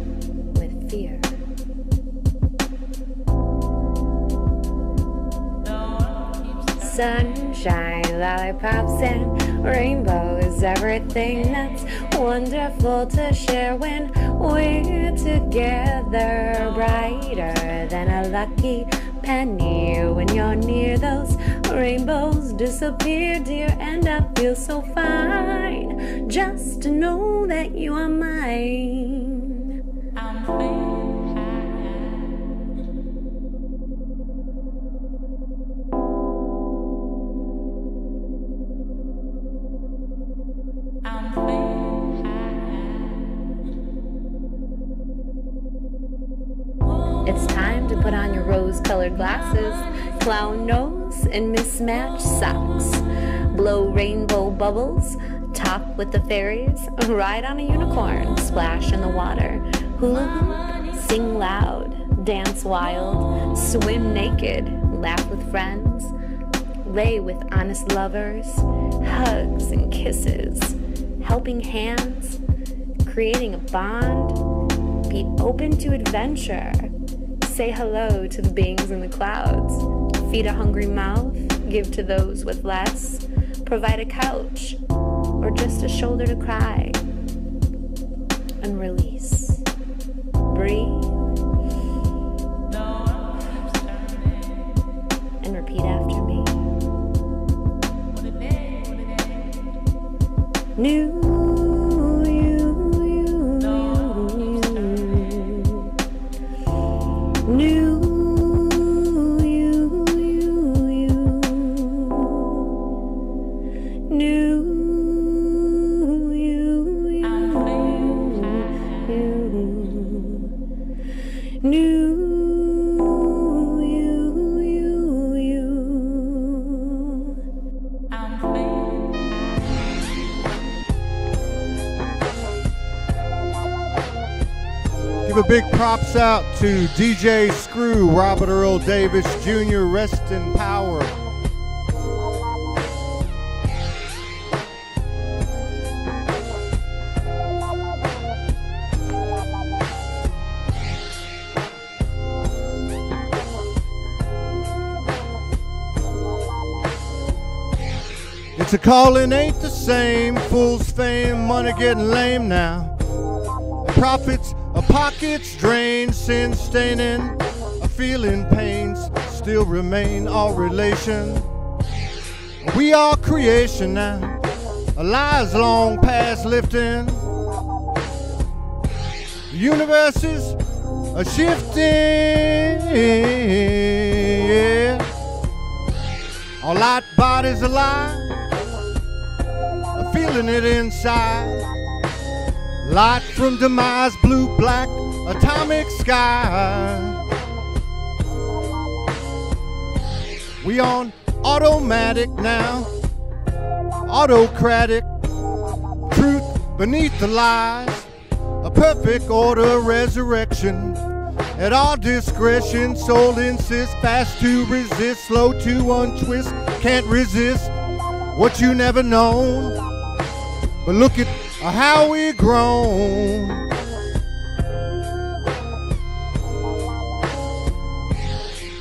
with fear? Sunshine, lollipops, and rainbows is everything that's wonderful to share when we're together, brighter than a lucky penny when you're near. Those rainbows disappear, dear, and I feel so fine just to know that you are mine. I'm colored glasses, clown nose, and mismatched socks. Blow rainbow bubbles, talk with the fairies, ride on a unicorn, splash in the water, hula hoop, sing loud, dance wild, swim naked, laugh with friends, lay with honest lovers, hugs and kisses, helping hands, creating a bond, be open to adventure. Say hello to the beings in the clouds. Feed a hungry mouth, give to those with less. provide a couch or just a shoulder to cry and release. Breathe and repeat after me. New big props out to D J Screw, Robert Earl Davis Junior Rest in power. It's a callin' ain't the same. Fool's fame, money getting lame now. Profits a pockets drain, sin staining, a feeling pains still remain. All relation, we are creation now. A lie's long past lifting. The universe is a shifting. All light bodies alive, a feeling it inside. Light from demise, blue, black, atomic sky. We on automatic now, autocratic. Truth beneath the lies, a perfect order, resurrection. At our discretion, soul insists, fast to resist, slow to untwist. Can't resist what you never known. But look at how we grown.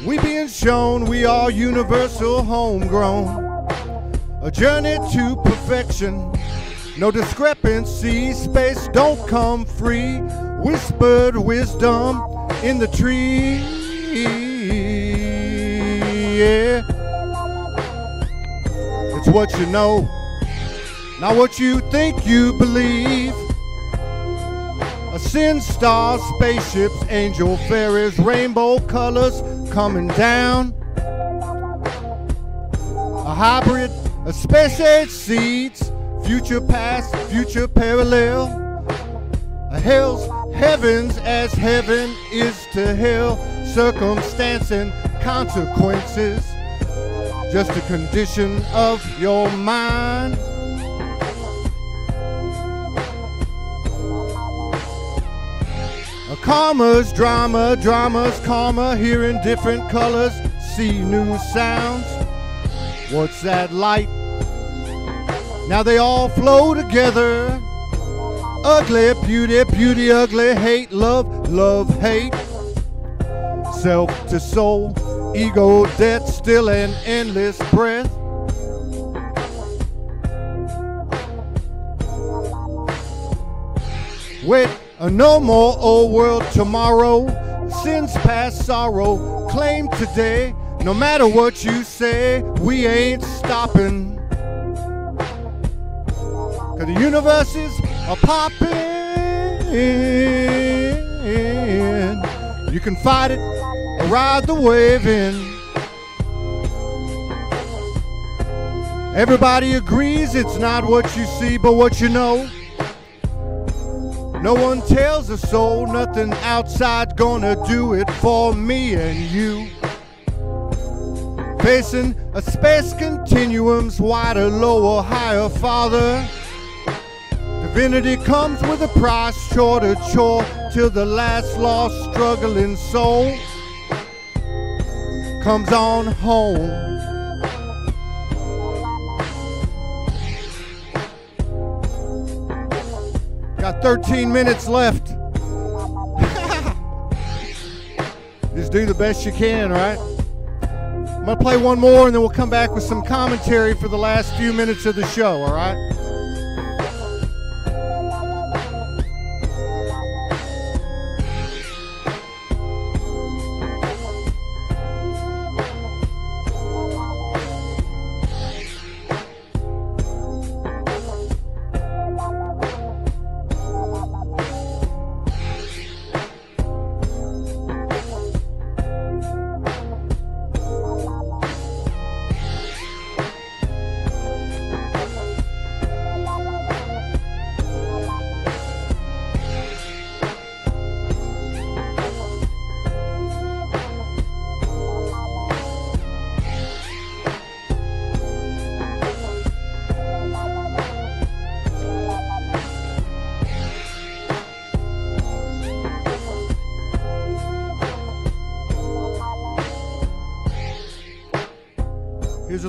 We being shown we are universal homegrown. A journey to perfection. No discrepancy, space don't come free. Whispered wisdom in the tree. Yeah. It's what you know, not what you think you believe. A sin star, spaceships, angel fairies, rainbow colors coming down. A hybrid, a space age seeds, future past, future parallel. A hell's heavens as heaven is to hell. Circumstance and consequences, just a condition of your mind. Karma's drama, drama's karma, hearing different colors, see new sounds. What's that light? Now they all flow together. Ugly, beauty, beauty, ugly, hate, love, love, hate. Self to soul, ego, debt, still an endless breath. Wait. A no more old world tomorrow. Sins past sorrow, claim today. No matter what you say, we ain't stopping. Cause the universe is a poppin'. You can fight it or ride the wave in. Everybody agrees it's not what you see but what you know. No one tells a soul, nothing outside gonna do it for me and you. Facing a space continuum's wider, lower, higher, farther. Divinity comes with a price, short or chore, till the last lost struggling soul comes on home. Got thirteen minutes left. Just do the best you can, right? I'm going to play one more, and then we'll come back with some commentary for the last few minutes of the show, all right?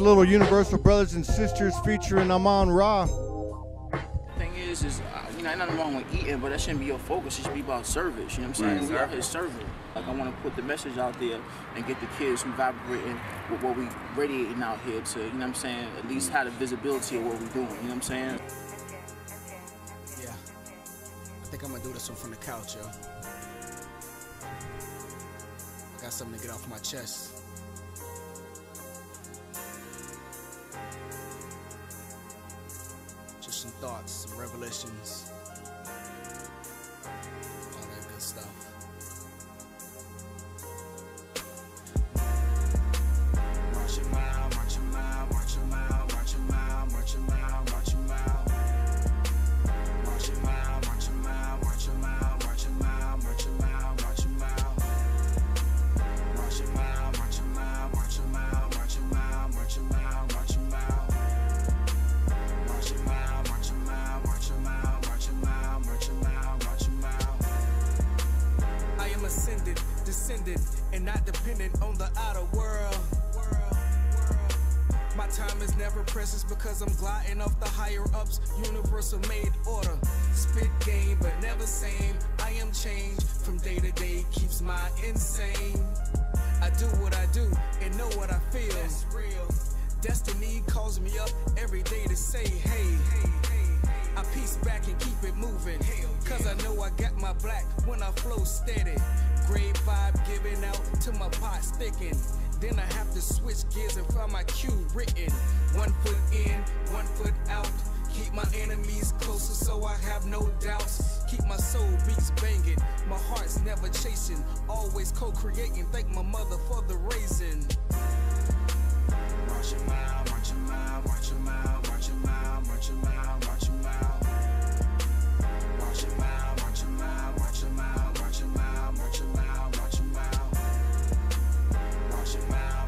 Little Universal Brothers and Sisters featuring Amon Ra. Thing is, is you know, nothing wrong with eating, but that shouldn't be your focus. It should be about service. You know what I'm saying? Mm-hmm. We out here serving. Like, I want to put the message out there and get the kids who vibrating with what we radiating out here to, you know what I'm saying, at least have the visibility of what we're doing. You know what I'm saying? Yeah. I think I'm gonna do this one from the couch, yo. I got something to get off my chest. Some thoughts, some revelations, all that good stuff. March a mile, march a mile, march a mile, march a mile, march a mile, march a mile. March a mile, march a mile, march a mile, march a mile, march a mile, march a mile. March a mile, march a mile, march a mile, march a mile, march a mile, march a mile. I am ascended, descended, and not dependent on the outer world. My time is never precious because I'm gliding off the higher ups, universal made order. Spit game, but never same. I am changed from day to day, keeps my insane. I do what I do and know what I feel. That's real. Destiny calls me up every day to say, hey, hey, hey, hey. I piece back and keep it moving. Hell Cause yeah. I know I got my black when I flow steady. Grade five giving out till my pot's thickin'. Then I have to switch gears and find my cue written. One foot in, one foot out. Keep my enemies closer so I have no doubts. Keep my soul beats banging. My heart's never chasing. Always co-creating. Thank my mother for the raising. March a mile, march a mile, march a mile, march a mile, march a mile, march a mile. March a mile, march a mile, march a mile, march a mile, march a mile, march a mile. March a mile,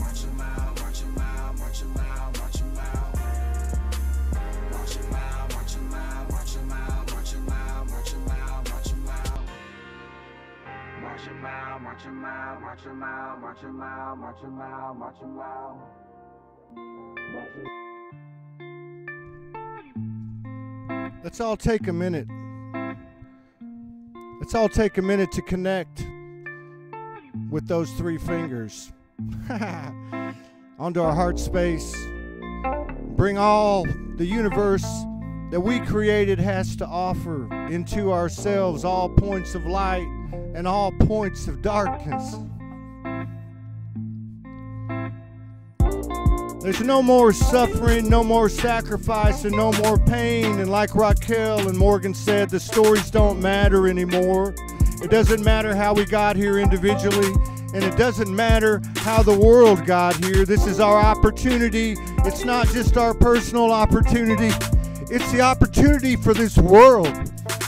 march a mile, march a mile, march a mile, march a mile, march a mile. March a mile, march a mile, march a mile, march a mile, march a mile, march a mile. March a mile, march a mile, march a mile, march a mile, march a mile, march a mile. Let's all take a minute. Let's all take a minute to connect with those three fingers onto our heart space. Bring all the universe that we created has to offer into ourselves, all points of light and all points of darkness. There's no more suffering, no more sacrifice, and no more pain. And like Raquel and Morgan said, the stories don't matter anymore. It doesn't matter how we got here individually, and it doesn't matter how the world got here. This is our opportunity. It's not just our personal opportunity. It's the opportunity for this world,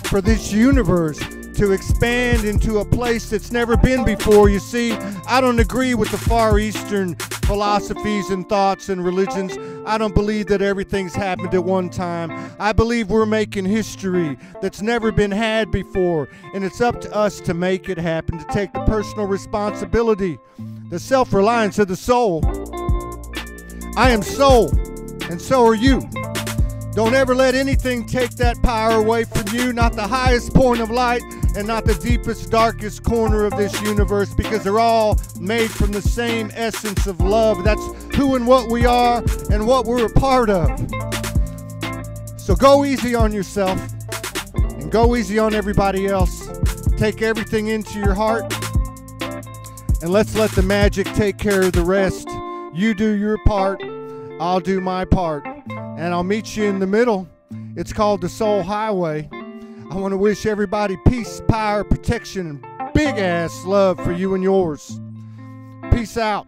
for this universe, to expand into a place that's never been before. You see, I don't agree with the Far Eastern philosophies and thoughts and religions. I don't believe that everything's happened at one time. I believe we're making history that's never been had before, and it's up to us to make it happen, to take the personal responsibility, the self-reliance of the soul. I am soul, and so are you. Don't ever let anything take that power away from you, not the highest point of light, and not the deepest, darkest corner of this universe, because they're all made from the same essence of love. That's who and what we are and what we're a part of. So go easy on yourself and go easy on everybody else. Take everything into your heart and let's let the magic take care of the rest. You do your part, I'll do my part, and I'll meet you in the middle. It's called the Soul Highway. I want to wish everybody peace, power, protection, and big-ass love for you and yours. Peace out.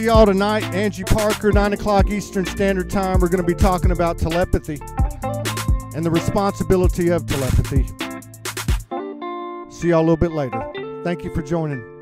Y'all tonight, Angie Parker, nine o'clock Eastern Standard Time. We're going to be talking about telepathy and the responsibility of telepathy. See y'all a little bit later. Thank you for joining.